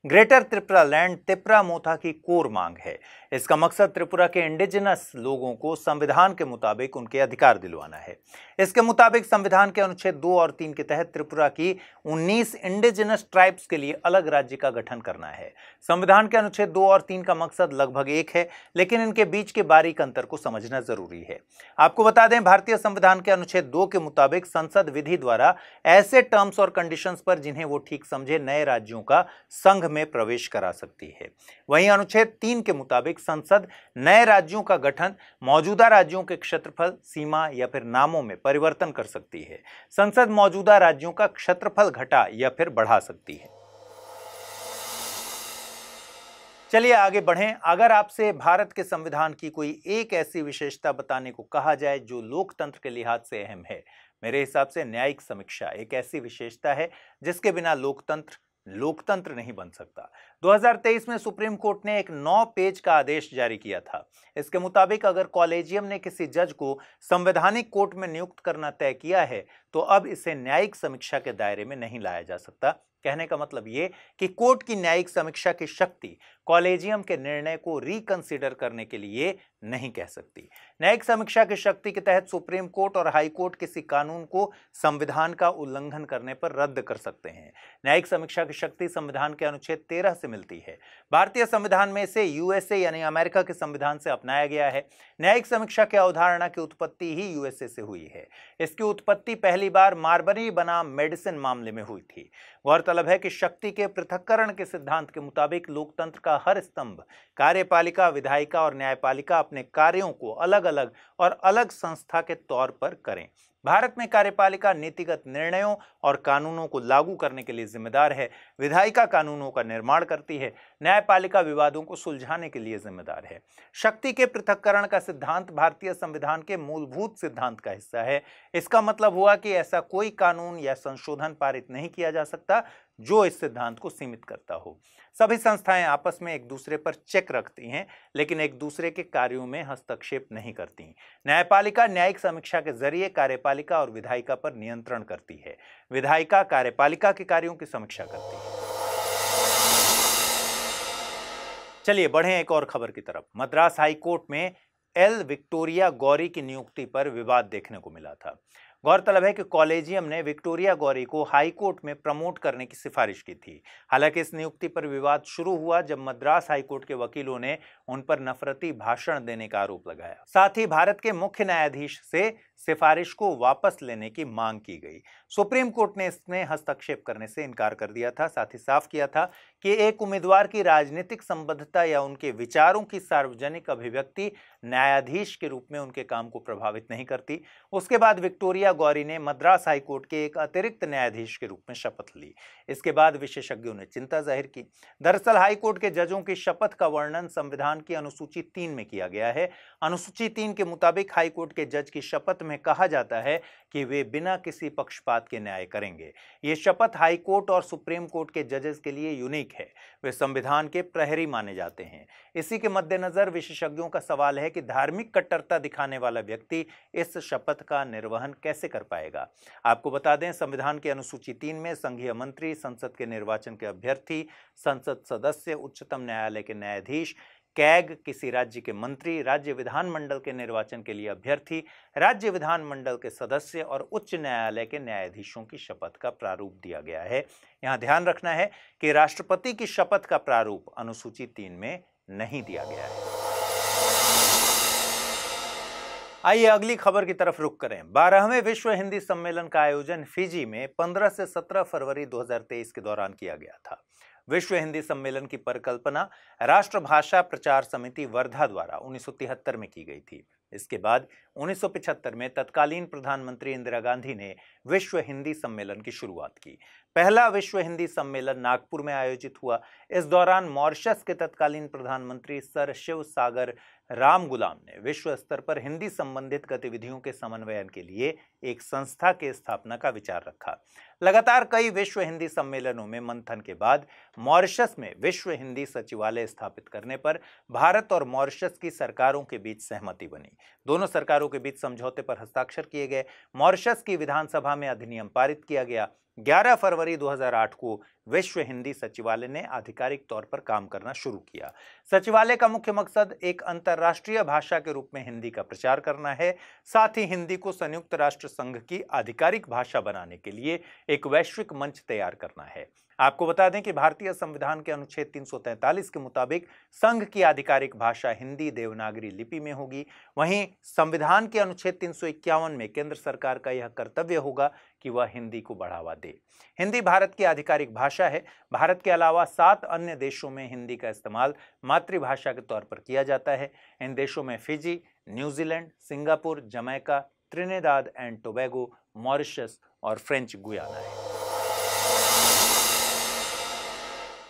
ग्रेटर त्रिपुरा लैंड तिपरा मोथा की कोर मांग है। इसका मकसद त्रिपुरा के इंडिजिनस लोगों को संविधान के मुताबिक उनके अधिकार दिलवाना है। इसके मुताबिक संविधान के अनुच्छेद 2 और 3 के तहत त्रिपुरा की 19 इंडिजिनस ट्राइब्स के लिए अलग राज्य का गठन करना है। संविधान के अनुच्छेद 2 और 3 का मकसद लगभग एक है, लेकिन इनके बीच के बारीक अंतर को समझना जरूरी है। आपको बता दें, भारतीय संविधान के अनुच्छेद 2 के मुताबिक संसद विधि द्वारा ऐसे टर्म्स और कंडीशंस पर जिन्हें वो ठीक समझे नए राज्यों का संघ में प्रवेश करा सकती है। वहीं अनुच्छेद 3 के मुताबिक संसद नए राज्यों का गठन, मौजूदा राज्यों के क्षेत्रफल, सीमा या फिर नामों में परिवर्तन कर सकती है। संसद मौजूदा राज्यों का क्षेत्रफल घटा या फिर बढ़ा सकती है। चलिए आगे बढ़ें। अगर आपसे भारत के संविधान की कोई एक ऐसी विशेषता बताने को कहा जाए जो लोकतंत्र के लिहाज से अहम है, मेरे हिसाब से न्यायिक समीक्षा एक ऐसी विशेषता है जिसके बिना लोकतंत्र नहीं बन सकता। 2023 में सुप्रीम कोर्ट ने एक 9 पेज का आदेश जारी किया था। इसके मुताबिक अगर कॉलेजियम ने किसी जज को संवैधानिक कोर्ट में नियुक्त करना तय किया है तो अब इसे न्यायिक समीक्षा के दायरे में नहीं लाया जा सकता। कहने का मतलब ये कि कोर्ट की न्यायिक समीक्षा की शक्ति कॉलेजियम के निर्णय को रिकंसीडर करने के लिए नहीं कह सकती। न्यायिक समीक्षा की शक्ति के तहत सुप्रीम कोर्ट और हाई कोर्ट किसी कानून को संविधान का उल्लंघन करने पर रद्द कर सकते हैं। न्यायिक समीक्षा की शक्ति संविधान के अनुच्छेद 13 से मिलती है। भारतीय संविधान में इसे यूएसए यानी अमेरिका के संविधान से अपनाया गया है। न्यायिक समीक्षा की अवधारणा की उत्पत्ति ही यूएसए से हुई है। इसकी उत्पत्ति पहली बार मार्बरी बनाम मेडिसिन मामले में हुई थी। गौरतलब है कि शक्ति के पृथक्करण के सिद्धांत के मुताबिक लोकतंत्र का हर स्तंभ कार्यपालिका, विधायिका और न्यायपालिका अपने कार्यों को अलग अलग और अलग संस्था के तौर पर करें। भारत में कार्यपालिका नीतिगत निर्णयों और कानूनों को लागू करने के लिए जिम्मेदार है, विधायिका कानूनों का निर्माण करती है, न्यायपालिका विवादों को सुलझाने के लिए जिम्मेदार है। शक्ति के पृथक्करण का सिद्धांत भारतीय संविधान के मूलभूत सिद्धांत का हिस्सा है। इसका मतलब हुआ कि ऐसा कोई कानून या संशोधन पारित नहीं किया जा सकता जो इस सिद्धांत को सीमित करता हो। सभी संस्थाएं आपस में एक दूसरे पर चेक रखती हैं, लेकिन एक दूसरे के कार्यों में हस्तक्षेप नहीं करती। न्यायपालिका न्यायिक समीक्षा के जरिए कार्यपालिका और विधायिका पर नियंत्रण करती है। विधायिका कार्यपालिका के कार्यों की समीक्षा करती है। चलिए बढ़ें एक और खबर की तरफ। मद्रास हाईकोर्ट में एल विक्टोरिया गौरी की नियुक्ति पर विवाद देखने को मिला था। गौरतलब है कि कॉलेजियम ने विक्टोरिया गौरी को हाई कोर्ट में प्रमोट करने की सिफारिश की थी। हालांकि इस नियुक्ति पर विवाद शुरू हुआ जब मद्रास हाई कोर्ट के वकीलों ने उन पर नफरती भाषण देने का आरोप लगाया। साथ ही भारत के मुख्य न्यायाधीश से सिफारिश को वापस लेने की मांग की गई। सुप्रीम कोर्ट ने इसमें हस्तक्षेप करने से इनकार कर दिया था। साथ ही साफ किया था कि एक उम्मीदवार की राजनीतिक संबद्धता या उनके विचारों की सार्वजनिक अभिव्यक्ति न्यायाधीश के रूप में उनके काम को प्रभावित नहीं करती। उसके बाद विक्टोरिया गौरी ने मद्रास हाईकोर्ट के एक अतिरिक्त न्यायाधीश के रूप में शपथ ली। इसके बाद विशेषज्ञों ने चिंता जाहिर की। दरअसल हाईकोर्ट के जजों की शपथ का वर्णन संविधान की अनुसूची 3 में किया गया है। अनुसूची 3 के मुताबिक हाईकोर्ट के जज की शपथ में कहा जाता है कि वे बिना किसी पक्षपात के न्याय करेंगे। ये शपथ हाई कोर्ट और सुप्रीम कोर्ट के जजेस के लिए यूनिक है। वे संविधान के प्रहरी माने जाते हैं। इसी के मद्देनजर विशेषज्ञों का सवाल है कि धार्मिक कट्टरता दिखाने वाला व्यक्ति इस शपथ का निर्वहन कैसे कर पाएगा। आपको बता दें, संविधान की अनुसूची 3 में संघीय मंत्री, संसद के निर्वाचन के अभ्यर्थी, संसद सदस्य, उच्चतम न्यायालय के न्यायाधीश, कैग किसी राज्य के मंत्री, राज्य विधानमंडल के निर्वाचन के लिए अभ्यर्थी, राज्य विधानमंडल के सदस्य और उच्च न्यायालय के न्यायाधीशों की शपथ का प्रारूप दिया गया है। यहाँ ध्यान रखना है कि राष्ट्रपति की शपथ का प्रारूप अनुसूची 3 में नहीं दिया गया है। आइए अगली खबर की तरफ रुख करें। 12वें विश्व हिंदी सम्मेलन का आयोजन फिजी में 15 से 17 फरवरी 2023 के दौरान किया गया था। विश्व हिंदी सम्मेलन की परिकल्पना राष्ट्रभाषा प्रचार समिति वर्धा द्वारा 1973 में की गई थी। इसके बाद 1975 में तत्कालीन प्रधानमंत्री इंदिरा गांधी ने विश्व हिंदी सम्मेलन की शुरुआत की। पहला विश्व हिंदी सम्मेलन नागपुर में आयोजित हुआ। इस दौरान मॉरिशस के तत्कालीन प्रधानमंत्री सर शिव सागर राम गुलाम ने विश्व स्तर पर हिंदी संबंधित गतिविधियों के समन्वयन के लिए एक संस्था की स्थापना का विचार रखा। लगातार कई विश्व हिंदी सम्मेलनों में मंथन के बाद मॉरिशस में विश्व हिंदी सचिवालय स्थापित करने पर भारत और मॉरिशस की सरकारों के बीच सहमति बनी। दोनों सरकारों के बीच समझौते पर हस्ताक्षर किए गए। मॉरिशस की विधानसभा में अधिनियम पारित किया गया। 11 फरवरी 2008 को विश्व हिंदी सचिवालय ने आधिकारिक तौर पर काम करना शुरू किया। सचिवालय का मुख्य मकसद एक अंतर्राष्ट्रीय भाषा के रूप में हिंदी का प्रचार करना है। साथ ही हिंदी को संयुक्त राष्ट्र संघ की आधिकारिक भाषा बनाने के लिए एक वैश्विक मंच तैयार करना है। आपको बता दें कि भारतीय संविधान के अनुच्छेद 343 के मुताबिक संघ की आधिकारिक भाषा हिंदी देवनागरी लिपि में होगी। वहीं संविधान के अनुच्छेद 351 में केंद्र सरकार का यह कर्तव्य होगा कि वह हिंदी को बढ़ावा दे। हिंदी भारत की आधिकारिक भाषा है। भारत के अलावा 7 अन्य देशों में हिंदी का इस्तेमाल मातृभाषा के तौर पर किया जाता है। इन देशों में Fiji, New Zealand, Singapore, Jamaica, Trinidad and Tobago, Mauritius और फ्रेंच गुयाना है।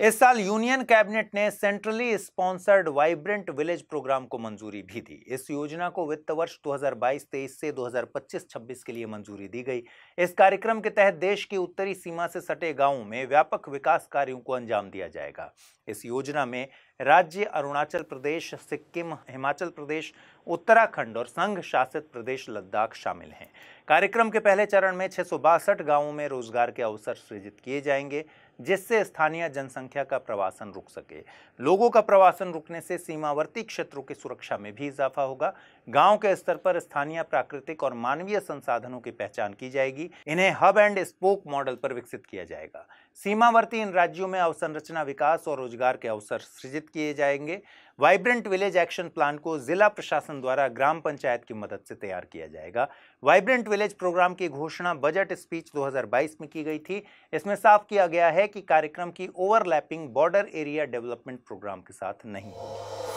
इस साल यूनियन कैबिनेट ने centrally sponsored vibrant village programme को मंजूरी भी दी। इस योजना को वित्त वर्ष 2022-23 से 2025-26 के लिए मंजूरी दी गई। इस कार्यक्रम के तहत देश की उत्तरी सीमा से सटे गांवों में व्यापक विकास कार्यों को अंजाम दिया जाएगा। इस योजना में राज्य अरुणाचल प्रदेश, सिक्किम, हिमाचल प्रदेश, उत्तराखंड और संघ शासित प्रदेश लद्दाख शामिल हैं। कार्यक्रम के पहले चरण में 662 गाँवों में रोजगार के अवसर सृजित किए जाएंगे, जिससे स्थानीय जनसंख्या का प्रवासन रुक सके। लोगों का प्रवासन रुकने से सीमावर्ती क्षेत्रों की सुरक्षा में भी इजाफा होगा। गांव के स्तर पर स्थानीय प्राकृतिक और मानवीय संसाधनों की पहचान की जाएगी। इन्हें हब एंड स्पोक मॉडल पर विकसित किया जाएगा। सीमावर्ती इन राज्यों में अवसंरचना विकास और रोजगार के अवसर सृजित किए जाएंगे। वाइब्रेंट विलेज एक्शन प्लान को जिला प्रशासन द्वारा ग्राम पंचायत की मदद से तैयार किया जाएगा। वाइब्रेंट विलेज प्रोग्राम की घोषणा बजट स्पीच 2022 में की गई थी। इसमें साफ किया गया है कि कार्यक्रम की overlapping border area development programme के साथ नहीं होगी।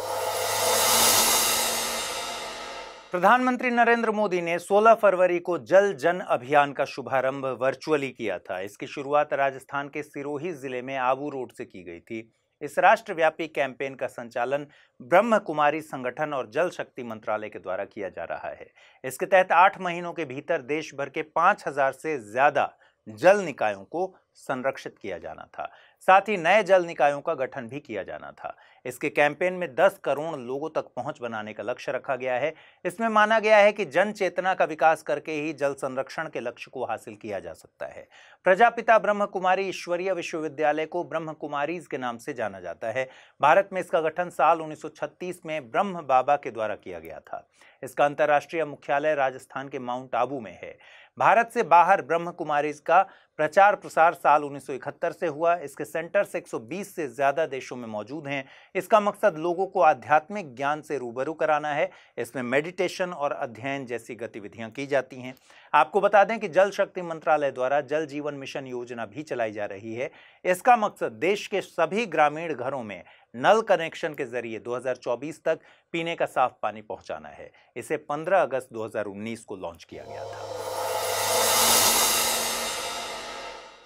प्रधानमंत्री नरेंद्र मोदी ने 16 फरवरी को जल जन अभियान का शुभारंभ वर्चुअली किया था। इसकी शुरुआत राजस्थान के सिरोही जिले में आबू रोड से की गई थी। इस राष्ट्रव्यापी कैंपेन का संचालन ब्रह्म कुमारी संगठन और जल शक्ति मंत्रालय के द्वारा किया जा रहा है। इसके तहत 8 महीनों के भीतर देश भर के 5000 से ज्यादा जल निकायों को संरक्षित किया जाना था। साथ ही नए जल निकायों का गठन भी किया जाना था। इसके कैंपेन में 10 करोड़ लोगों तक पहुंच बनाने का लक्ष्य रखा गया है। इसमें माना गया है कि जन चेतना का विकास करके ही जल संरक्षण के लक्ष्य को हासिल किया जा सकता है। प्रजापिता ब्रह्म कुमारी ईश्वरीय विश्वविद्यालय को ब्रह्म कुमारीज के नाम से जाना जाता है। भारत में इसका गठन साल 1936 में ब्रह्म बाबा के द्वारा किया गया था। इसका अंतर्राष्ट्रीय मुख्यालय राजस्थान के माउंट आबू में है। भारत से बाहर ब्रह्म कुमारी का प्रचार प्रसार साल 1971 से हुआ। इसके सेंटर्स 120 से ज़्यादा देशों में मौजूद हैं। इसका मकसद लोगों को आध्यात्मिक ज्ञान से रूबरू कराना है। इसमें मेडिटेशन और अध्ययन जैसी गतिविधियां की जाती हैं। आपको बता दें कि जल शक्ति मंत्रालय द्वारा जल जीवन मिशन योजना भी चलाई जा रही है। इसका मकसद देश के सभी ग्रामीण घरों में नल कनेक्शन के जरिए 2024 तक पीने का साफ पानी पहुँचाना है। इसे 15 अगस्त 2019 को लॉन्च किया गया था।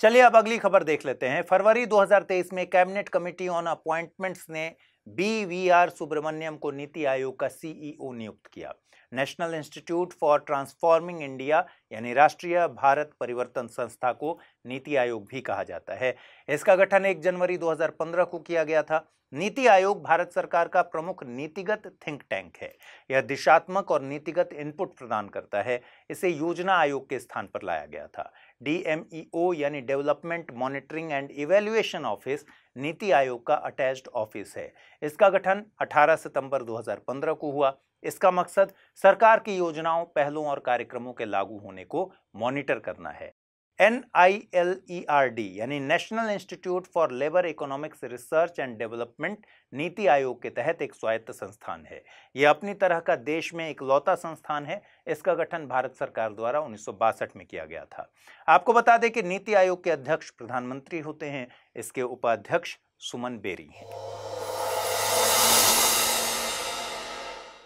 चलिए अब अगली खबर देख लेते हैं। फरवरी 2023 में कैबिनेट कमेटी ऑन अपॉइंटमेंट्स ने वी आर सुब्रमण्यम को नीति आयोग का सीईओ नियुक्त किया। National institute for transforming India यानी राष्ट्रीय भारत परिवर्तन संस्था को नीति आयोग भी कहा जाता है। इसका गठन 1 जनवरी 2015 को किया गया था। नीति आयोग भारत सरकार का प्रमुख नीतिगत थिंक टैंक है। यह दिशात्मक और नीतिगत इनपुट प्रदान करता है। इसे योजना आयोग के स्थान पर लाया गया था। DMEO यानी development monitoring and evaluation office NITI Aayog का अटैच्ड ऑफिस है। इसका गठन 18 सितंबर 2015 को हुआ। इसका मकसद सरकार की योजनाओं, पहलों और कार्यक्रमों के लागू होने को मॉनिटर करना है। NILERD यानी national institute for labour economics research and development NITI Aayog के तहत एक स्वायत्त संस्थान है। यह अपनी तरह का देश में इकलौता संस्थान है। इसका गठन भारत सरकार द्वारा 1962 में किया गया था। आपको बता दें कि नीति आयोग के अध्यक्ष प्रधानमंत्री होते हैं। इसके उपाध्यक्ष सुमन बेरी हैं।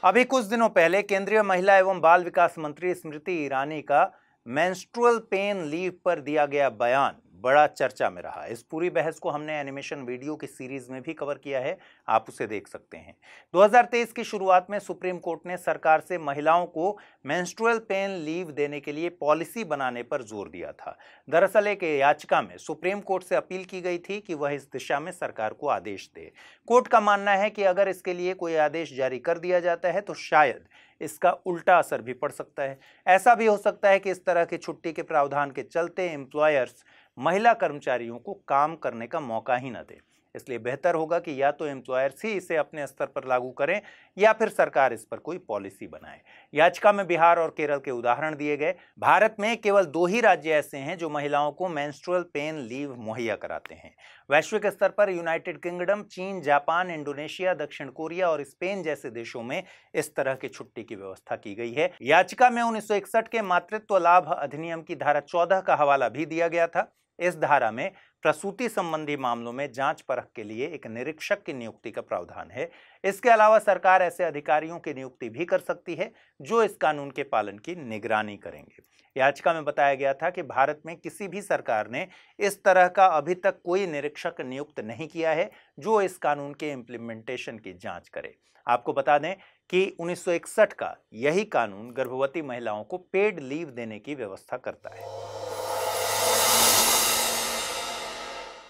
अभी कुछ दिनों पहले केंद्रीय महिला एवं बाल विकास मंत्री स्मृति ईरानी का मेंस्ट्रुअल पेन लीव पर दिया गया बयान बड़ा चर्चा में रहा। इस पूरी बहस को हमने एनिमेशन वीडियो की सीरीज में भी कवर किया है, आप उसे देख सकते हैं। 2023 की शुरुआत में सुप्रीम कोर्ट ने सरकार से महिलाओं को मेंस्ट्रुअल पेन लीव देने के लिए पॉलिसी बनाने पर जोर दिया था। दरअसल एक याचिका में सुप्रीम कोर्ट से अपील की गई थी कि वह इस दिशा में सरकार को आदेश दे। कोर्ट का मानना है कि अगर इसके लिए कोई आदेश जारी कर दिया जाता है तो शायद इसका उल्टा असर भी पड़ सकता है। ऐसा भी हो सकता है कि इस तरह की छुट्टी के प्रावधान के चलते एम्प्लॉयर्स महिला कर्मचारियों को काम करने का मौका ही न दें। इसलिए बेहतर होगा कि या तो एम्प्लॉयर्स ही इसे अपने स्तर पर लागू करें या फिर सरकार इस पर कोई पॉलिसी बनाए। याचिका में बिहार और केरल के उदाहरण दिए गए। भारत में केवल 2 ही राज्य ऐसे हैं जो महिलाओं को मेंस्ट्रुअल पेन लीव मुहैया कराते हैं। वैश्विक स्तर पर यूनाइटेड किंगडम, चीन, जापान, इंडोनेशिया, दक्षिण कोरिया और स्पेन जैसे देशों में इस तरह की छुट्टी की व्यवस्था की गई है। याचिका में 1961 के मातृत्व लाभ अधिनियम की धारा 14 का हवाला भी दिया गया था। इस धारा में प्रसूति संबंधी मामलों में जांच परख के लिए एक निरीक्षक की नियुक्ति का प्रावधान है। इसके अलावा सरकार ऐसे अधिकारियों की नियुक्ति भी कर सकती है जो इस कानून के पालन की निगरानी करेंगे। याचिका में बताया गया था कि भारत में किसी भी सरकार ने इस तरह का अभी तक कोई निरीक्षक नियुक्त नहीं किया है जो इस कानून के इम्प्लीमेंटेशन की जाँच करे। आपको बता दें कि 1961 का यही कानून गर्भवती महिलाओं को पेड लीव देने की व्यवस्था करता है।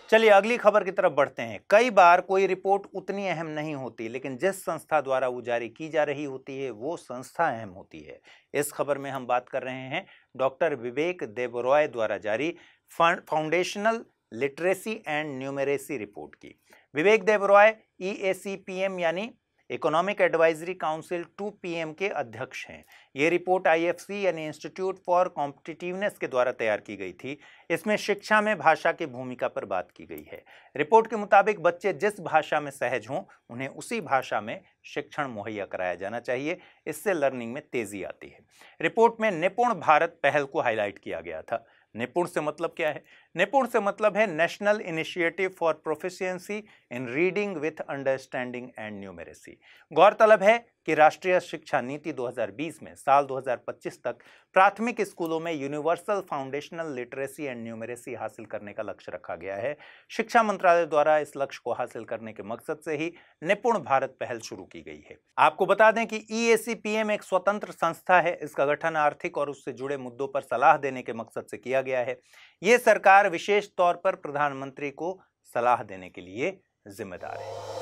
चलिए अगली खबर की तरफ बढ़ते हैं। कई बार कोई रिपोर्ट उतनी अहम नहीं होती, लेकिन जिस संस्था द्वारा वो जारी की जा रही होती है वो संस्था अहम होती है। इस खबर में हम बात कर रहे हैं डॉक्टर विवेक देबरॉय द्वारा जारी foundational literacy and numeracy report की। विवेक देबरॉय EACPM यानी इकोनॉमिक एडवाइजरी काउंसिल 2PM के अध्यक्ष हैं। ये रिपोर्ट IFC यानी इंस्टीट्यूट फॉर कॉम्पिटिटिवनेस के द्वारा तैयार की गई थी। इसमें शिक्षा में भाषा की भूमिका पर बात की गई है। रिपोर्ट के मुताबिक बच्चे जिस भाषा में सहज हों उन्हें उसी भाषा में शिक्षण मुहैया कराया जाना चाहिए। इससे लर्निंग में तेजी आती है। रिपोर्ट में निपुण भारत पहल को हाईलाइट किया गया था। निपुण से मतलब क्या है? निपुण से मतलब है national initiative for proficiency in reading with understanding and numeracy. गौरतलब है कि राष्ट्रीय शिक्षा नीति 2020 में साल 2025 तक प्राथमिक स्कूलों में universal foundational literacy and numeracy हासिल करने का लक्ष्य रखा गया है। शिक्षा मंत्रालय द्वारा इस लक्ष्य को हासिल करने के मकसद से ही निपुण भारत पहल शुरू की गई है। आपको बता दें कि EACPM एक स्वतंत्र संस्था है। इसका गठन आर्थिक और उससे जुड़े मुद्दों पर सलाह देने के मकसद से किया गया है। ये सरकार विशेष तौर पर प्रधानमंत्री को सलाह देने के लिए जिम्मेदार है।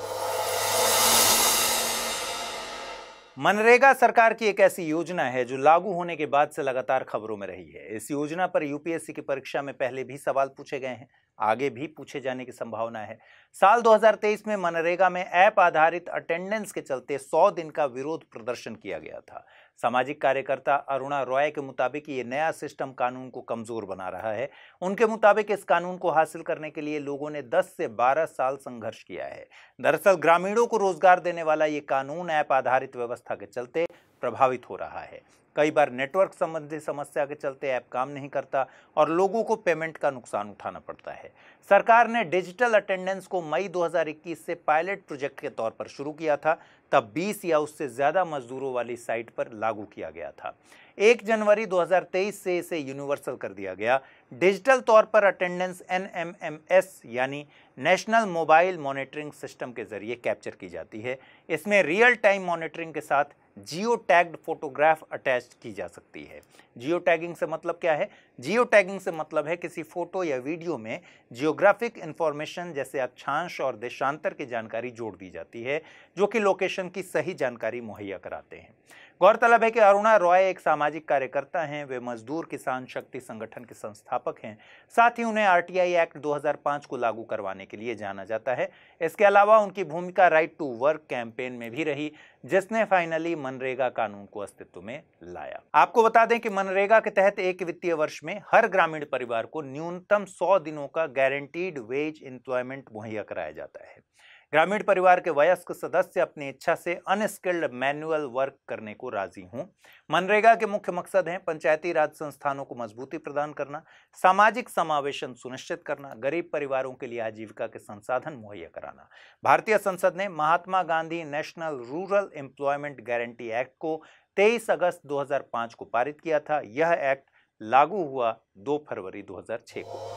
मनरेगा सरकार की एक ऐसी योजना है जो लागू होने के बाद से लगातार खबरों में रही है। इस योजना पर यूपीएससी की परीक्षा में पहले भी सवाल पूछे गए हैं। आगे भी पूछे जाने की संभावना है। साल 2023 में मनरेगा में ऐप आधारित अटेंडेंस के चलते 100 दिन का विरोध प्रदर्शन किया गया था। सामाजिक कार्यकर्ता अरुणा रॉय के मुताबिक ये नया सिस्टम कानून को कमजोर बना रहा है। उनके मुताबिक इस कानून को हासिल करने के लिए लोगों ने 10 से 12 साल संघर्ष किया है। दरअसल ग्रामीणों को रोजगार देने वाला ये कानून ऐप आधारित व्यवस्था के चलते प्रभावित हो रहा है। कई बार नेटवर्क संबंधी समस्या के चलते ऐप काम नहीं करता और लोगों को पेमेंट का नुकसान उठाना पड़ता है। सरकार ने डिजिटल अटेंडेंस को मई 2021 से पायलट प्रोजेक्ट के तौर पर शुरू किया था, तब 20 या उससे ज़्यादा मजदूरों वाली साइट पर लागू किया गया था। 1 जनवरी 2023 से इसे यूनिवर्सल कर दिया गया। डिजिटल तौर पर अटेंडेंस NMMS यानी नेशनल मोबाइल मॉनिटरिंग सिस्टम के जरिए कैप्चर की जाती है। इसमें रियल टाइम मॉनिटरिंग के साथ जियो टैग्ड फोटोग्राफ अटैच की जा सकती है। जियो टैगिंग से मतलब क्या है? जियो टैगिंग से मतलब है किसी फोटो या वीडियो में जियोग्राफिक इंफॉर्मेशन जैसे अक्षांश और देशांतर की जानकारी जोड़ दी जाती है, जो कि लोकेशन की सही जानकारी मुहैया कराते हैं। गौरतलब है कि अरुणा रॉय एक सामाजिक कार्यकर्ता हैं। वे मजदूर किसान शक्ति संगठन के संस्थापक हैं। साथ ही उन्हें आरटीआई एक्ट 2005 को लागू करवाने के लिए जाना जाता है। इसके अलावा उनकी भूमिका राइट टू वर्क कैंपेन में भी रही, जिसने फाइनली मनरेगा कानून को अस्तित्व में लाया। आपको बता दें कि मनरेगा के तहत एक वित्तीय वर्ष में हर ग्रामीण परिवार को न्यूनतम 100 दिनों का गारंटीड वेज एम्प्लॉयमेंट मुहैया कराया जाता है। ग्रामीण परिवार के वयस्क सदस्य अपनी इच्छा से अनस्किल्ड मैनुअल वर्क करने को राजी हों। मनरेगा के मुख्य मकसद हैं पंचायती राज संस्थानों को मजबूती प्रदान करना, सामाजिक समावेशन सुनिश्चित करना, गरीब परिवारों के लिए आजीविका के संसाधन मुहैया कराना। भारतीय संसद ने Mahatma Gandhi national rural employment guarantee act को 23 अगस्त 2005 को पारित किया था। यह एक्ट लागू हुआ 2 फरवरी 2006 को।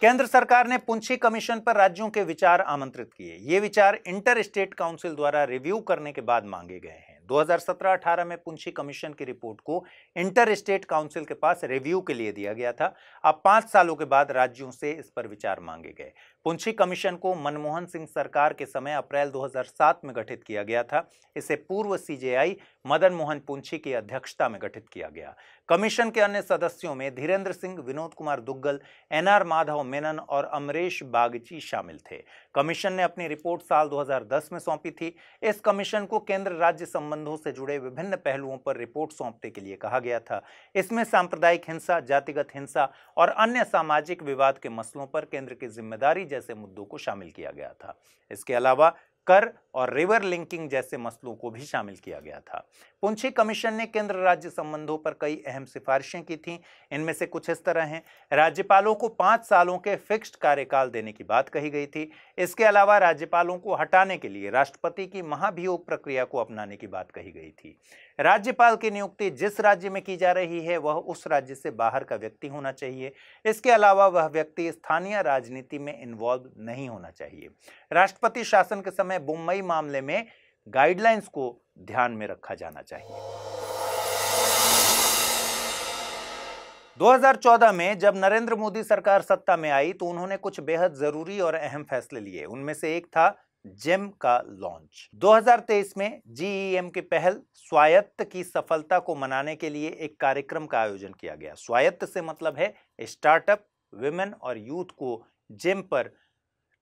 केंद्र सरकार ने पुंछी कमीशन पर राज्यों के विचार आमंत्रित किए। ये विचार इंटर स्टेट काउंसिल द्वारा रिव्यू करने के बाद मांगे गए हैं। 2017-18 में पुंछी कमीशन की रिपोर्ट को इंटर स्टेट काउंसिल के पास रिव्यू के लिए दिया गया था। अब 5 सालों के बाद राज्यों से इस पर विचार मांगे गए। पुंछी कमीशन को मनमोहन सिंह सरकार के समय अप्रैल 2007 में गठित किया गया था। इसे पूर्व CJI मदन मोहन पुंछी की अध्यक्षता में गठित किया गया। कमीशन के अन्य सदस्यों में धीरेन्द्र सिंह, विनोद कुमार दुग्गल, NR माधव मेनन और अमरेश बागची शामिल थे। कमीशन ने अपनी रिपोर्ट साल 2010 में सौंपी थी। इस कमीशन को केंद्र राज्य संबंधों से जुड़े विभिन्न पहलुओं पर रिपोर्ट सौंपने के लिए कहा गया था। इसमें सांप्रदायिक हिंसा, जातिगत हिंसा और अन्य सामाजिक विवाद के मसलों पर केंद्र की जिम्मेदारी जैसे मुद्दों को शामिल किया गया था। इसके अलावा कर और रिवर लिंकिंग जैसे मसलों को भी शामिल किया गया था। पुंछी कमीशन ने केंद्र राज्य संबंधों पर कई अहम सिफारिशें की थीं। इनमें से कुछ इस तरह हैं। राज्यपालों को 5 सालों के फिक्स्ड कार्यकाल देने की बात कही गई थी। इसके अलावा राज्यपालों को हटाने के लिए राष्ट्रपति की महाभियोग प्रक्रिया को अपनाने की बात कही गई थी। राज्यपाल की नियुक्ति जिस राज्य में की जा रही है वह उस राज्य से बाहर का व्यक्ति होना चाहिए। इसके अलावा वह व्यक्ति स्थानीय राजनीति में इन्वॉल्व नहीं होना चाहिए। राष्ट्रपति शासन के समय मुंबई मामले में गाइडलाइंस को ध्यान में रखा जाना चाहिए। 2014 में जब नरेंद्र मोदी सरकार सत्ता में आई तो उन्होंने कुछ बेहद जरूरी और अहम फैसले लिए। उनमें से एक था जेम का लॉन्च। 2023 में GEM की पहल स्वायत्त की सफलता को मनाने के लिए एक कार्यक्रम का आयोजन किया गया। स्वायत्त से मतलब है स्टार्टअप, विमेन और यूथ को जेम पर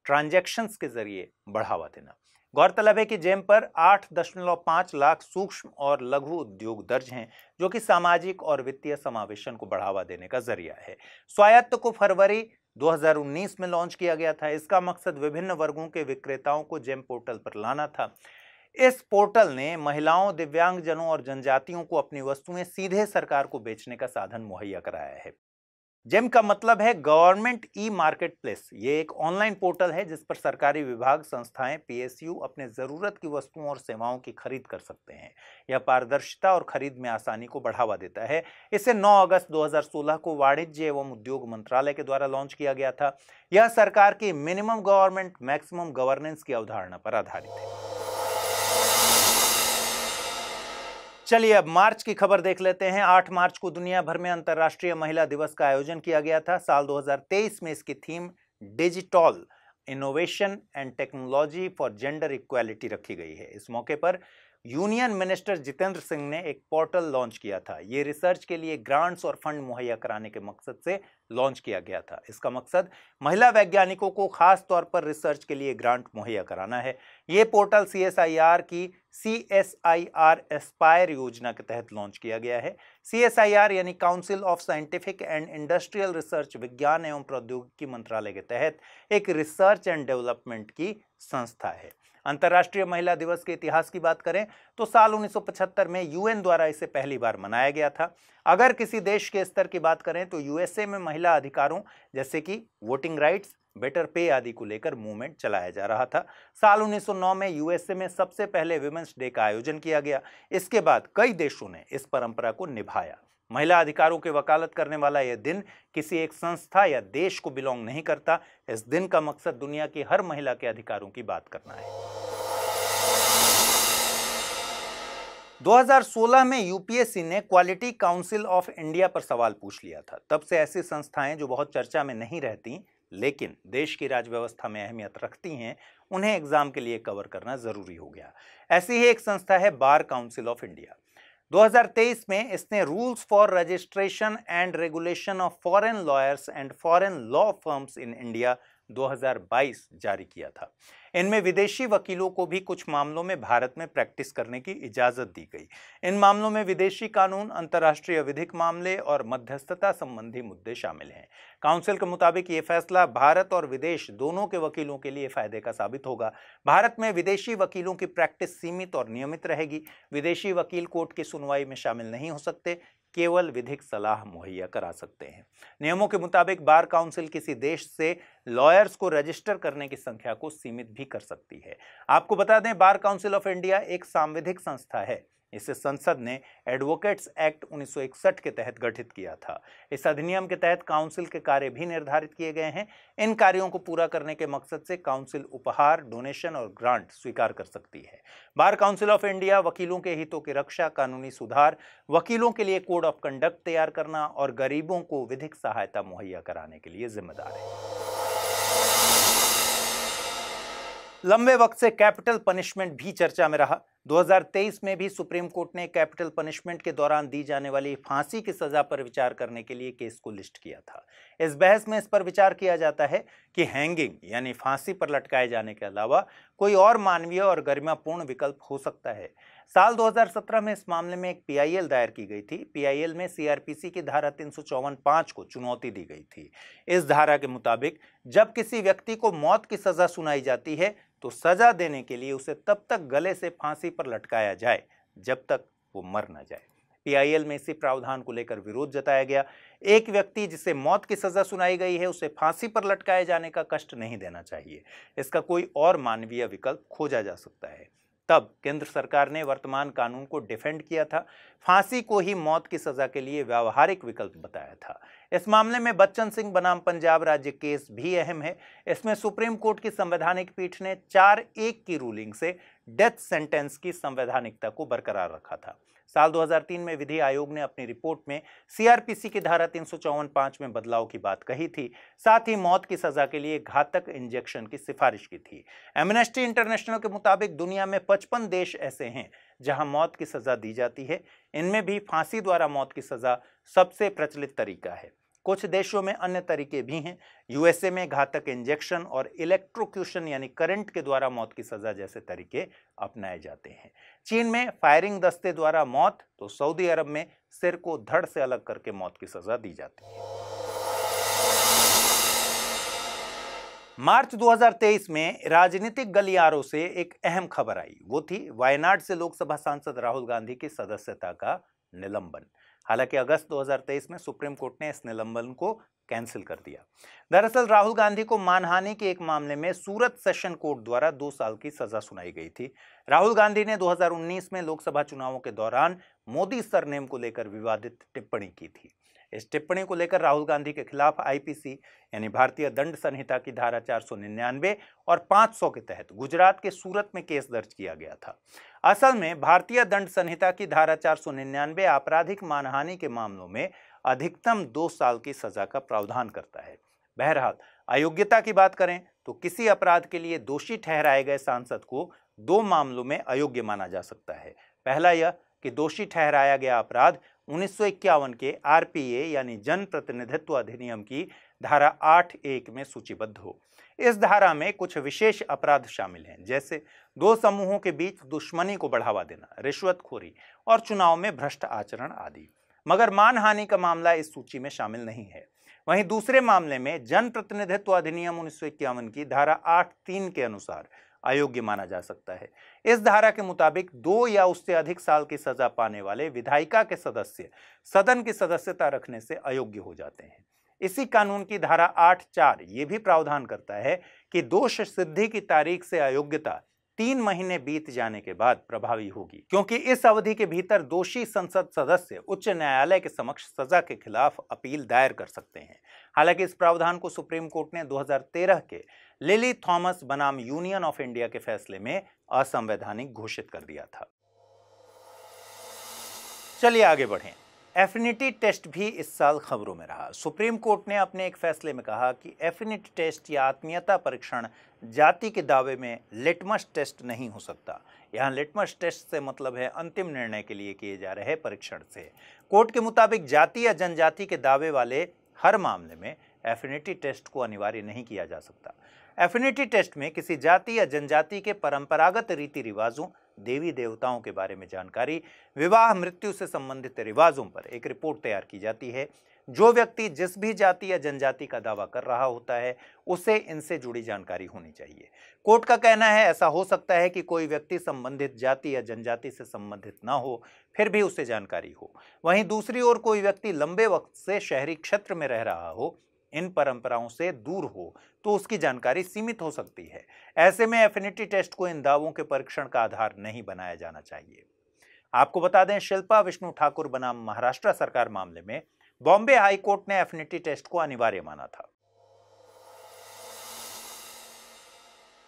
ट्रांजैक्शंस के जरिए बढ़ावा देना। गौरतलब है कि जेम पर 8.5 लाख सूक्ष्म और लघु उद्योग दर्ज हैं, जो कि सामाजिक और वित्तीय समावेशन को बढ़ावा देने का जरिया है। स्वायत्त को फरवरी 2019 में लॉन्च किया गया था। इसका मकसद विभिन्न वर्गों के विक्रेताओं को जेम पोर्टल पर लाना था। इस पोर्टल ने महिलाओं, दिव्यांगजनों और जनजातियों को अपनी वस्तुएं सीधे सरकार को बेचने का साधन मुहैया कराया है। जेम का मतलब है गवर्नमेंट E-मार्केट प्लेस। ये एक ऑनलाइन पोर्टल है जिस पर सरकारी विभाग, संस्थाएं, PSU अपने ज़रूरत की वस्तुओं और सेवाओं की खरीद कर सकते हैं। यह पारदर्शिता और खरीद में आसानी को बढ़ावा देता है। इसे 9 अगस्त 2016 को वाणिज्य एवं उद्योग मंत्रालय के द्वारा लॉन्च किया गया था। यह सरकार की मिनिमम गवर्नमेंट मैक्सिमम गवर्नेंस की अवधारणा पर आधारित है। चलिए अब मार्च की खबर देख लेते हैं। 8 मार्च को दुनिया भर में अंतर्राष्ट्रीय महिला दिवस का आयोजन किया गया था। साल 2023 में इसकी theme digital innovation and technology for gender equality रखी गई है। इस मौके पर यूनियन मिनिस्टर जितेंद्र सिंह ने एक पोर्टल लॉन्च किया था। ये रिसर्च के लिए ग्रांट्स और फंड मुहैया कराने के मकसद से लॉन्च किया गया था। इसका मकसद महिला वैज्ञानिकों को खास तौर पर रिसर्च के लिए ग्रांट मुहैया कराना है। ये पोर्टल CSIR की CSIR एस्पायर योजना के तहत लॉन्च किया गया है। CSIR यानी council of scientific and industrial research विज्ञान एवं प्रौद्योगिकी मंत्रालय के तहत एक रिसर्च एंड डेवलपमेंट की संस्था है। अंतर्राष्ट्रीय महिला दिवस के इतिहास की बात करें तो साल 1975 में UN द्वारा इसे पहली बार मनाया गया था। अगर किसी देश के स्तर की बात करें तो USA में महिला अधिकारों जैसे कि वोटिंग राइट्स, बेटर पे आदि को लेकर मूवमेंट चलाया जा रहा था। साल 1909 में USA में सबसे पहले विमेंस डे का आयोजन किया गया। इसके बाद कई देशों ने इस परंपरा को निभाया। महिला अधिकारों की वकालत करने वाला यह दिन किसी एक संस्था या देश को बिलोंग नहीं करता। इस दिन का मकसद दुनिया की हर महिला के अधिकारों की बात करना है। 2016 में यूपीएससी ने क्वालिटी काउंसिल ऑफ इंडिया पर सवाल पूछ लिया था। तब से ऐसी संस्थाएं जो बहुत चर्चा में नहीं रहती लेकिन देश की राजव्यवस्था में अहमियत रखती हैं, उन्हें एग्जाम के लिए कवर करना जरूरी हो गया। ऐसी ही एक संस्था है बार काउंसिल ऑफ इंडिया। 2023 में इसने rules for registration and regulation of foreign lawyers and foreign law firms in India 2022 जारी किया था। इनमें विदेशी वकीलों को भी कुछ मामलों में भारत में प्रैक्टिस करने की इजाज़त दी गई। इन मामलों में विदेशी कानून, अंतर्राष्ट्रीय विधिक मामले और मध्यस्थता संबंधी मुद्दे शामिल हैं। काउंसिल के मुताबिक ये फैसला भारत और विदेश दोनों के वकीलों के लिए फायदे का साबित होगा। भारत में विदेशी वकीलों की प्रैक्टिस सीमित और नियमित रहेगी। विदेशी वकील कोर्ट की सुनवाई में शामिल नहीं हो सकते, केवल विधिक सलाह मुहैया करा सकते हैं। नियमों के मुताबिक बार काउंसिल किसी देश से लॉयर्स को रजिस्टर करने की संख्या को सीमित भी कर सकती है। आपको बता दें, बार काउंसिल ऑफ इंडिया एक सांविधिक संस्था है। इसे संसद ने एडवोकेट्स एक्ट 1961 के तहत गठित किया था। इस अधिनियम के तहत काउंसिल के कार्य भी निर्धारित किए गए हैं। इन कार्यों को पूरा करने के मकसद से काउंसिल उपहार, डोनेशन और ग्रांट स्वीकार कर सकती है। बार काउंसिल ऑफ इंडिया वकीलों के हितों की रक्षा, कानूनी सुधार, वकीलों के लिए कोड ऑफ कंडक्ट तैयार करना और गरीबों को विधिक सहायता मुहैया कराने के लिए जिम्मेदार है। लंबे वक्त से कैपिटल पनिशमेंट भी चर्चा में रहा। 2023 में भी सुप्रीम कोर्ट ने कैपिटल पनिशमेंट के दौरान दी जाने वाली फांसी की सजा पर विचार करने के लिए केस को लिस्ट किया था। इस बहस में इस पर विचार किया जाता है कि हैंगिंग यानी फांसी पर लटकाए जाने के अलावा कोई और मानवीय और गरिमापूर्ण विकल्प हो सकता है। साल 2017 में इस मामले में एक PIL दायर की गई थी। PIL में CRPC की धारा 354(5) को चुनौती दी गई थी। इस धारा के मुताबिक जब किसी व्यक्ति को मौत की सजा सुनाई जाती है तो सजा देने के लिए उसे तब तक गले से फांसी पर लटकाया जाए जब तक वो मर न जाए। PIL में इसी प्रावधान को लेकर विरोध जताया गया। एक व्यक्ति जिसे मौत की सजा सुनाई गई है उसे फांसी पर लटकाए जाने का कष्ट नहीं देना चाहिए। इसका कोई और मानवीय विकल्प खोजा जा सकता है। तब केंद्र सरकार ने वर्तमान कानून को डिफेंड किया था। फांसी को ही मौत की सजा के लिए व्यावहारिक विकल्प बताया था। इस मामले में बच्चन सिंह बनाम पंजाब राज्य केस भी अहम है। इसमें सुप्रीम कोर्ट की संवैधानिक पीठ ने 4-1 की रूलिंग से डेथ सेंटेंस की संवैधानिकता को बरकरार रखा था। साल 2003 में विधि आयोग ने अपनी रिपोर्ट में CRPC की धारा 354(5) में बदलाव की बात कही थी। साथ ही मौत की सजा के लिए घातक इंजेक्शन की सिफारिश की थी। एमनेस्टी इंटरनेशनल के मुताबिक दुनिया में 55 देश ऐसे हैं जहां मौत की सजा दी जाती है। इनमें भी फांसी द्वारा मौत की सजा सबसे प्रचलित तरीका है। कुछ देशों में अन्य तरीके भी हैं। USA में घातक इंजेक्शन और इलेक्ट्रोक्यूशन यानी करंट के द्वारा मौत की सजा जैसे तरीके अपनाए जाते हैं। चीन में फायरिंग दस्ते द्वारा मौत, तो सऊदी अरब में सिर को धड़ से अलग करके मौत की सजा दी जाती है। मार्च 2023 में राजनीतिक गलियारों से एक अहम खबर आई। वो थी वायनाड से लोकसभा सांसद राहुल गांधी की सदस्यता का निलंबन। हालांकि अगस्त 2023 में सुप्रीम कोर्ट ने इस निलंबन को कैंसिल कर दिया। दरअसल राहुल गांधी को मानहानि के एक मामले में सूरत सेशन कोर्ट द्वारा 2 साल की सजा सुनाई गई थी। राहुल गांधी ने 2019 में लोकसभा चुनावों के दौरान मोदी सरनेम को लेकर विवादित टिप्पणी की थी। इस टिप्पणी को लेकर राहुल गांधी के खिलाफ IPC यानी भारतीय दंड संहिता की धारा 499 और 500 के तहत गुजरात के सूरत में केस दर्ज किया गया था। असल में भारतीय दंड संहिता की धारा 499 आपराधिक मानहानि के मामलों में अधिकतम 2 साल की सजा का प्रावधान करता है। बहरहाल अयोग्यता की बात करें तो किसी अपराध के लिए दोषी ठहराए गए सांसद को दो मामलों में अयोग्य माना जा सकता है। पहला यह कि दोषी ठहराया गया अपराध 1951 के आरपीए यानी जन प्रतिनिधित्व अधिनियम की धारा 8(1) में सूचीबद्ध हो। इस धारा में कुछ विशेष अपराध शामिल हैं, जैसे दो समूहों के बीच दुश्मनी को बढ़ावा देना, रिश्वतखोरी और चुनाव में भ्रष्ट आचरण आदि। मगर मानहानि का मामला इस सूची में शामिल नहीं है। वहीं दूसरे मामले में जन प्रतिनिधित्व अधिनियम 1951 की धारा 8(3) के अनुसार अयोग्य माना जा सकता है। इस धारा के मुताबिक 2 या उससे अधिक साल की सजा पाने वाले विधायिका के सदस्य सदन की सदस्यता रखने से अयोग्य हो जाते हैं। इसी कानून की धारा 8(4) ये भी प्रावधान करता है कि दोष सिद्धि की तारीख से अयोग्यता 3 महीने बीत जाने के बाद प्रभावी होगी, क्योंकि इस अवधि के भीतर दोषी संसद सदस्य उच्च न्यायालय के समक्ष सजा के खिलाफ अपील दायर कर सकते हैं। हालांकि इस प्रावधान को सुप्रीम कोर्ट ने 2013 के लिली थॉमस बनाम यूनियन ऑफ इंडिया के फैसले में असंवैधानिक घोषित कर दिया था। चलिए आगे बढ़ें। एफिनिटी टेस्ट भी इस साल खबरों में रहा। सुप्रीम कोर्ट ने अपने एक फैसले में कहा कि एफिनिटी टेस्ट या आत्मीयता परीक्षण जाति के दावे में लिटमस टेस्ट नहीं हो सकता। यहाँ लिटमस टेस्ट से मतलब है अंतिम निर्णय के लिए किए जा रहे परीक्षण से। कोर्ट के मुताबिक जाति या जनजाति के दावे वाले हर मामले में एफिनिटी टेस्ट को अनिवार्य नहीं किया जा सकता। एफिनिटी टेस्ट में किसी जाति या जनजाति के परंपरागत रीति रिवाजों, देवी देवताओं के बारे में जानकारी, विवाह, मृत्यु से संबंधित रिवाजों पर एक रिपोर्ट तैयार की जाती है। जो व्यक्ति जिस भी जाति या जनजाति का दावा कर रहा होता है उसे इनसे जुड़ी जानकारी होनी चाहिए। कोर्ट का कहना है ऐसा हो सकता है कि कोई व्यक्ति संबंधित जाति या जनजाति से संबंधित ना हो फिर भी उसे जानकारी हो। वहीं दूसरी ओर कोई व्यक्ति लंबे वक्त से शहरी क्षेत्र में रह रहा हो, इन परंपराओं से दूर हो तो उसकी जानकारी सीमित हो सकती है। ऐसे में एफिनिटी टेस्ट को इन दावों के परीक्षण का आधार नहीं बनाया जाना चाहिए। आपको बता दें, शिल्पा विष्णु ठाकुर बनाम महाराष्ट्र सरकार मामले में बॉम्बे हाई कोर्ट ने एफिनिटी टेस्ट को अनिवार्य माना था।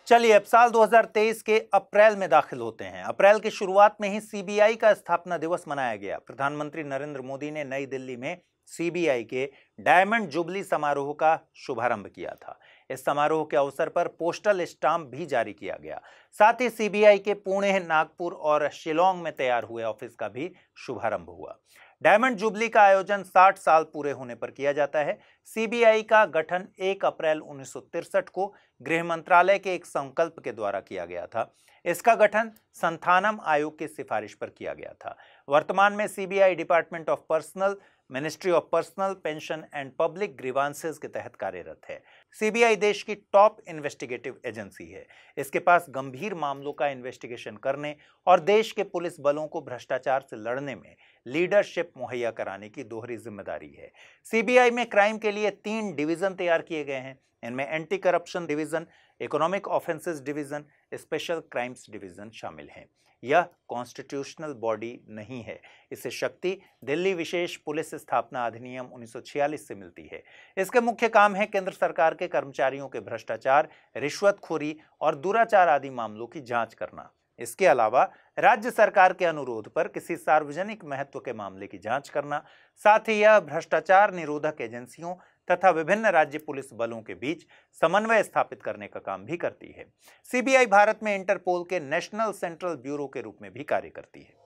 चलिए अब साल 2023 के अप्रैल में दाखिल होते हैं। अप्रैल की शुरुआत में ही सीबीआई का स्थापना दिवस मनाया गया। प्रधानमंत्री नरेंद्र मोदी ने नई दिल्ली में सीबीआई के डायमंड जुबली समारोह का शुभारंभ किया था। इस समारोह के अवसर पर पोस्टल स्टाम्प भी जारी किया गया। साथ ही सीबीआई के पुणे, नागपुर और शिलोंग में तैयार हुए ऑफिस का भी शुभारंभ हुआ। डायमंड जुबली का आयोजन 60 साल पूरे होने पर किया जाता है। सीबीआई का गठन 1 अप्रैल 1963 को गृह मंत्रालय के एक संकल्प के द्वारा किया गया था। इसका गठन संथानम आयोग की सिफारिश पर किया गया था। वर्तमान में CBI department of personnel, ministry of personnel, pension and public grievances के तहत कार्यरत है। सीबीआई देश की टॉप इन्वेस्टिगेटिव एजेंसी है। इसके पास गंभीर मामलों का इन्वेस्टिगेशन करने और देश के पुलिस बलों को भ्रष्टाचार से लड़ने में लीडरशिप मुहैया कराने की दोहरी जिम्मेदारी है। सीबीआई में क्राइम के लिए 3 डिवीजन तैयार किए गए हैं। इनमें anti corruption division, economic offences division, special crimes division शामिल हैं। यह कॉन्स्टिट्यूशनल बॉडी नहीं है। इसे शक्ति दिल्ली विशेष पुलिस स्थापना अधिनियम 1946 से मिलती है। इसके मुख्य काम है केंद्र सरकार के कर्मचारियों के भ्रष्टाचार, रिश्वतखोरी और दुराचार आदि मामलों की जांच करना। इसके अलावा राज्य सरकार के अनुरोध पर किसी सार्वजनिक महत्व के मामले की जांच करना। साथ ही यह भ्रष्टाचार निरोधक एजेंसियों तथा विभिन्न राज्य पुलिस बलों के बीच समन्वय स्थापित करने का काम भी करती है। सीबीआई भारत में इंटरपोल के नेशनल सेंट्रल ब्यूरो के रूप में भी कार्य करती है।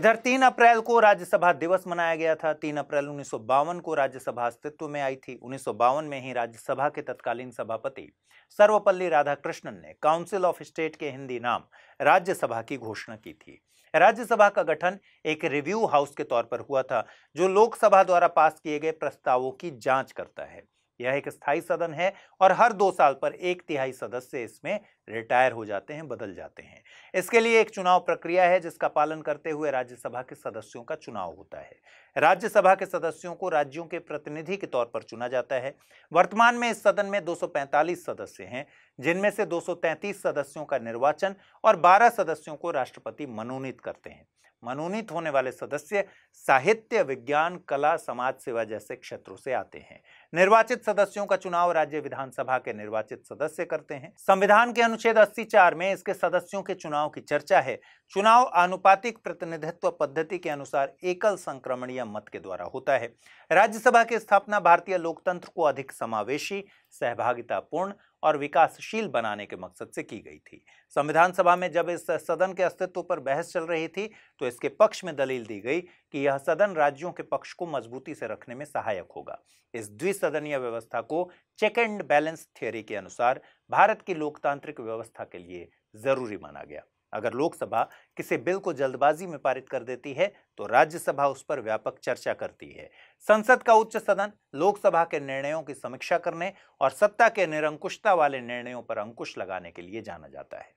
इधर 3 अप्रैल को राज्यसभा दिवस मनाया गया था। 3 अप्रैल 1952 को राज्यसभा अस्तित्व में आई थी। 1952 में ही राज्यसभा के तत्कालीन सभापति सर्वपल्ली राधाकृष्णन ने काउंसिल ऑफ स्टेट के हिंदी नाम राज्यसभा की घोषणा की थी। राज्यसभा का गठन एक रिव्यू हाउस के तौर पर हुआ था जो लोकसभा द्वारा पास किए गए प्रस्तावों की जांच करता है। यह एक स्थायी सदन है और हर 2 साल पर 1/3 सदस्य इसमें रिटायर हो जाते हैं, बदल जाते हैं। इसके लिए एक चुनाव प्रक्रिया है जिसका पालन करते हुए राज्यसभा के सदस्यों का चुनाव होता है। राज्यसभा के सदस्यों को राज्यों के प्रतिनिधि के तौर पर चुना जाता है। वर्तमान में इस सदन में 245 सदस्य हैं, जिनमें से 233 सदस्यों का निर्वाचन और 12 सदस्यों को राष्ट्रपति मनोनीत करते हैं। मनोनीत होने वाले सदस्य साहित्य, विज्ञान, कला, समाज सेवा जैसे क्षेत्रों से आते हैं। निर्वाचित सदस्यों का चुनाव राज्य विधानसभा के निर्वाचित सदस्य करते हैं। संविधान के अनुच्छेद 84 में इसके सदस्यों के चुनाव की चर्चा है। चुनाव आनुपातिक प्रतिनिधित्व पद्धति के अनुसार एकल संक्रमणीय मत के द्वारा होता है। राज्यसभा की स्थापना भारतीय लोकतंत्र को अधिक समावेशी, सहभागितापूर्ण और विकासशील बनाने के मकसद से की गई थी। संविधान सभा में जब इस सदन के अस्तित्व पर बहस चल रही थी तो इसके पक्ष में दलील दी गई कि यह सदन राज्यों के पक्ष को मजबूती से रखने में सहायक होगा। इस द्विसदनीय व्यवस्था को चेक एंड बैलेंस थ्योरी के अनुसार भारत की लोकतांत्रिक व्यवस्था के लिए जरूरी माना गया। अगर लोकसभा किसी बिल को जल्दबाजी में पारित कर देती है तो राज्यसभा उस पर व्यापक चर्चा करती है। संसद का उच्च सदन लोकसभा के निर्णयों की समीक्षा करने और सत्ता के निरंकुशता वाले निर्णयों पर अंकुश लगाने के लिए जाना जाता है।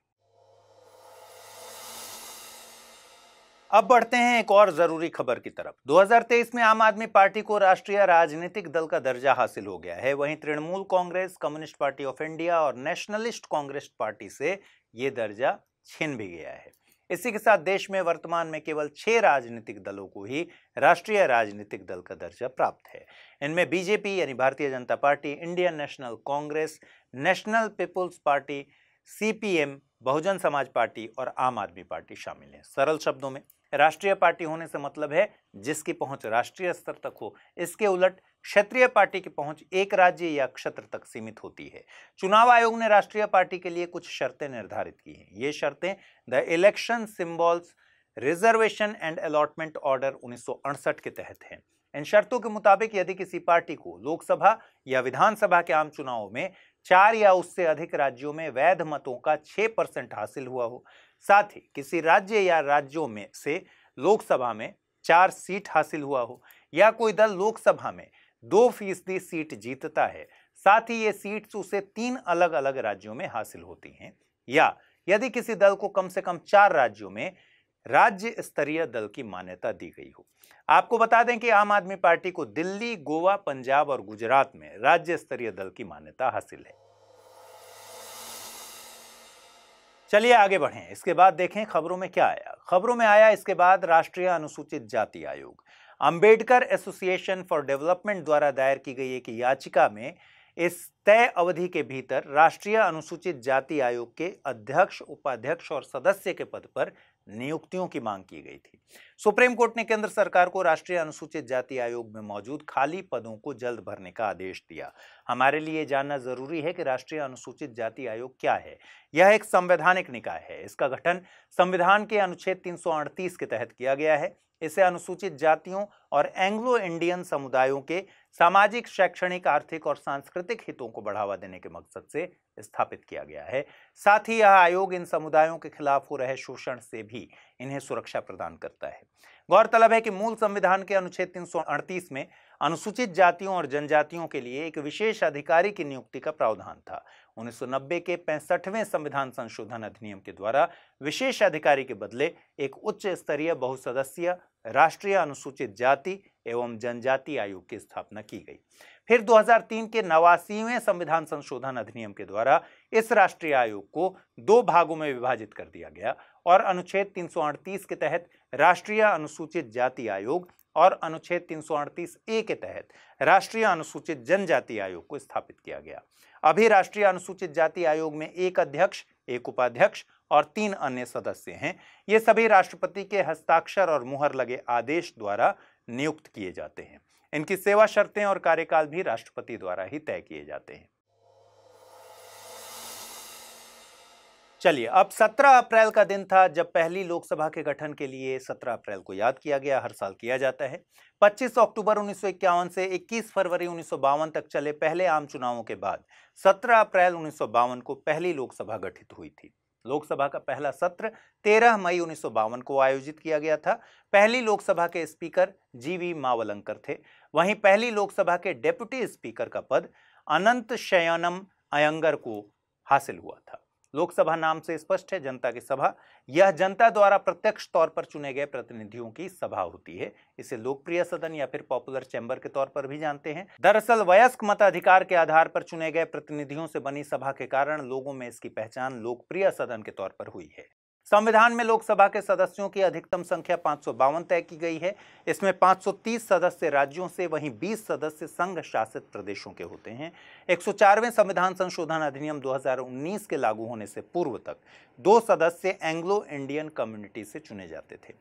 अब बढ़ते हैं एक और जरूरी खबर की तरफ। 2023 में आम आदमी पार्टी को राष्ट्रीय राजनीतिक दल का दर्जा हासिल हो गया है। वहीं Trinamool Congress, communist party of India और नेशनलिस्ट कांग्रेस पार्टी से ये दर्जा छिन भी गया है। इसी के साथ देश में वर्तमान में केवल 6 राजनीतिक दलों को ही राष्ट्रीय राजनीतिक दल का दर्जा प्राप्त है। इनमें बीजेपी यानी Bharatiya Janata party, Indian national Congress, national people's party, CPM, Bahujan Samaj party और आम आदमी पार्टी शामिल है। सरल शब्दों में राष्ट्रीय पार्टी होने से मतलब है जिसकी पहुंच राष्ट्रीय स्तर तक हो। इसके उलट क्षेत्रीय पार्टी की पहुंच एक राज्य या क्षेत्र तक सीमित होती है। चुनाव आयोग ने राष्ट्रीय पार्टी के लिए कुछ शर्तें निर्धारित की हैं। ये शर्तें the election symbols reservation and allotment order 1968 के तहत हैं। इन शर्तों के मुताबिक यदि किसी पार्टी को लोकसभा या विधानसभा के आम चुनाव में 4 या उससे अधिक राज्यों में वैध मतों का 6% हासिल हुआ हो, साथ ही किसी राज्य या राज्यों में से लोकसभा में 4 सीट हासिल हुआ हो, या कोई दल लोकसभा में 2% सीट जीतता है, साथ ही ये सीट्स उसे 3 अलग अलग राज्यों में हासिल होती हैं, या यदि किसी दल को कम से कम 4 राज्यों में राज्य स्तरीय दल की मान्यता दी गई हो। आपको बता दें कि आम आदमी पार्टी को दिल्ली, गोवा, पंजाब और गुजरात में राज्य स्तरीय दल की मान्यता हासिल है। चलिए आगे बढ़ें। इसके बाद देखें खबरों में क्या आया। खबरों में आया इसके बाद राष्ट्रीय अनुसूचित जाति आयोग अंबेडकर एसोसिएशन फॉर डेवलपमेंट द्वारा दायर की गई एक याचिका में इस तय अवधि के भीतर राष्ट्रीय अनुसूचित जाति आयोग के अध्यक्ष, उपाध्यक्ष और सदस्य के पद पर नियुक्तियों की मांग की गई थी। सुप्रीम कोर्ट ने केंद्र सरकार को राष्ट्रीय अनुसूचित जाति आयोग में मौजूद खाली पदों को जल्द भरने का आदेश दिया। हमारे लिए जानना जरूरी है कि राष्ट्रीय अनुसूचित जाति आयोग क्या है। यह एक संवैधानिक निकाय है। इसका गठन संविधान के अनुच्छेद 338 के तहत किया गया है। इसे अनुसूचित जातियों और एंग्लो इंडियन समुदायों के सामाजिक, शैक्षणिक, आर्थिक और सांस्कृतिक हितों को बढ़ावा देने के मकसद से स्थापित किया गया है। साथ ही यह आयोग इन समुदायों के खिलाफ हो रहे शोषण से भी इन्हें सुरक्षा प्रदान करता है। गौरतलब है कि मूल संविधान के अनुच्छेद 338 में अनुसूचित जातियों और जनजातियों के लिए एक विशेष अधिकारी की नियुक्ति का प्रावधान था। 1990 के 65वें संविधान संशोधन अधिनियम के द्वारा विशेष अधिकारी के बदले एक उच्च स्तरीय बहुसदस्यीय राष्ट्रीय अनुसूचित जाति एवं जनजाति आयोग की स्थापना की गई। फिर 2003 के 89वें संविधान संशोधन अधिनियम के द्वारा इस राष्ट्रीय आयोग को 2 भागों में विभाजित कर दिया गया और अनुच्छेद 338 के तहत राष्ट्रीय अनुसूचित जाति आयोग और अनुच्छेद 338A के तहत राष्ट्रीय अनुसूचित जनजाति आयोग को स्थापित किया गया। अभी राष्ट्रीय अनुसूचित जाति आयोग में 1 अध्यक्ष, 1 उपाध्यक्ष और 3 अन्य सदस्य हैं। ये सभी राष्ट्रपति के हस्ताक्षर और मुहर लगे आदेश द्वारा नियुक्त किए जाते हैं। इनकी सेवा शर्तें और कार्यकाल भी राष्ट्रपति द्वारा ही तय किए जाते हैं। चलिए अब 17 अप्रैल का दिन था जब पहली लोकसभा के गठन के लिए 17 अप्रैल को याद किया गया। हर साल किया जाता है। 25 अक्टूबर 1951 से 21 फरवरी 1952 तक चले पहले आम चुनावों के बाद 17 अप्रैल 1952 को पहली लोकसभा गठित हुई थी। लोकसभा का पहला सत्र 13 मई 1952 को आयोजित किया गया था। पहली लोकसभा के स्पीकर जीवी मावलंकर थे। वहीं पहली लोकसभा के डेप्यूटी स्पीकर का पद अनंत शयनम अयंगर को हासिल हुआ था। लोकसभा नाम से स्पष्ट है, जनता की सभा। यह जनता द्वारा प्रत्यक्ष तौर पर चुने गए प्रतिनिधियों की सभा होती है। इसे लोकप्रिय सदन या फिर पॉपुलर चैम्बर के तौर पर भी जानते हैं। दरअसल वयस्क मताधिकार के आधार पर चुने गए प्रतिनिधियों से बनी सभा के कारण लोगों में इसकी पहचान लोकप्रिय सदन के तौर पर हुई है। संविधान में लोकसभा के सदस्यों की अधिकतम संख्या 552 तय की गई है। इसमें 530 सदस्य राज्यों से, वहीं 20 सदस्य संघ शासित प्रदेशों के होते हैं। 104वें संविधान संशोधन अधिनियम 2019 के लागू होने से पूर्व तक 2 सदस्य एंग्लो इंडियन कम्युनिटी से चुने जाते थे।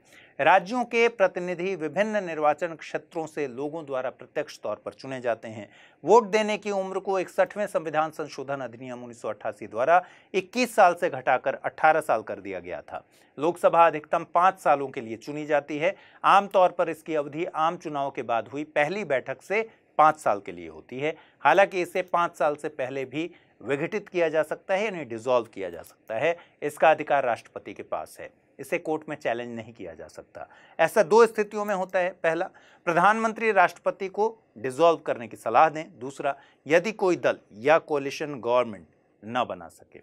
राज्यों के प्रतिनिधि विभिन्न निर्वाचन क्षेत्रों से लोगों द्वारा प्रत्यक्ष तौर पर चुने जाते हैं। वोट देने की उम्र को 61वें संविधान संशोधन अधिनियम 1988 द्वारा 21 साल से घटाकर 18 साल कर दिया गया था। लोकसभा अधिकतम 5 सालों के लिए चुनी जाती है। आमतौर पर इसकी अवधि आम चुनाव के बाद हुई पहली बैठक से 5 साल के लिए होती है। हालांकि इसे 5 साल से पहले भी विघटित किया जा सकता है, यानी डिसॉल्व किया जा सकता है। इसका अधिकार राष्ट्रपति के पास है। इसे कोर्ट में चैलेंज नहीं किया जा सकता। ऐसा 2 स्थितियों में होता है। पहला, प्रधानमंत्री राष्ट्रपति को डिसॉल्व करने की सलाह दें। दूसरा, यदि कोई दल या कोलिशन गवर्नमेंट न बना सके।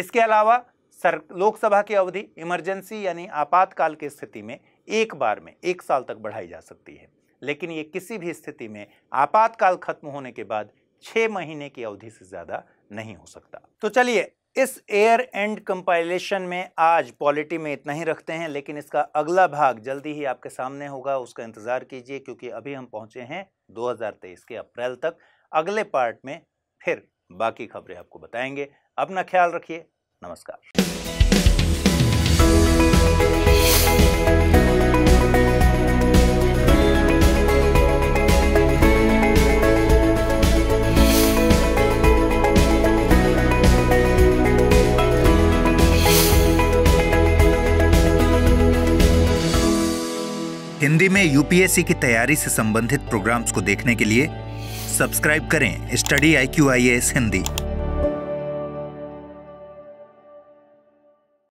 इसके अलावा लोकसभा की अवधि इमरजेंसी यानी आपातकाल की स्थिति में एक बार में 1 साल तक बढ़ाई जा सकती है, लेकिन ये किसी भी स्थिति में आपातकाल खत्म होने के बाद 6 महीने की अवधि से ज़्यादा नहीं हो सकता। तो चलिए, इस एयर एंड कंपाइलेशन में आज पॉलिटी में इतना ही रखते हैं, लेकिन इसका अगला भाग जल्दी ही आपके सामने होगा। उसका इंतज़ार कीजिए, क्योंकि अभी हम पहुँचे हैं 2023 के अप्रैल तक। अगले पार्ट में फिर बाकी खबरें आपको बताएंगे। अपना ख्याल रखिए। नमस्कार। हिंदी में यूपीएससी की तैयारी से संबंधित प्रोग्राम्स को देखने के लिए सब्सक्राइब करें स्टडी IQ IAS हिंदी।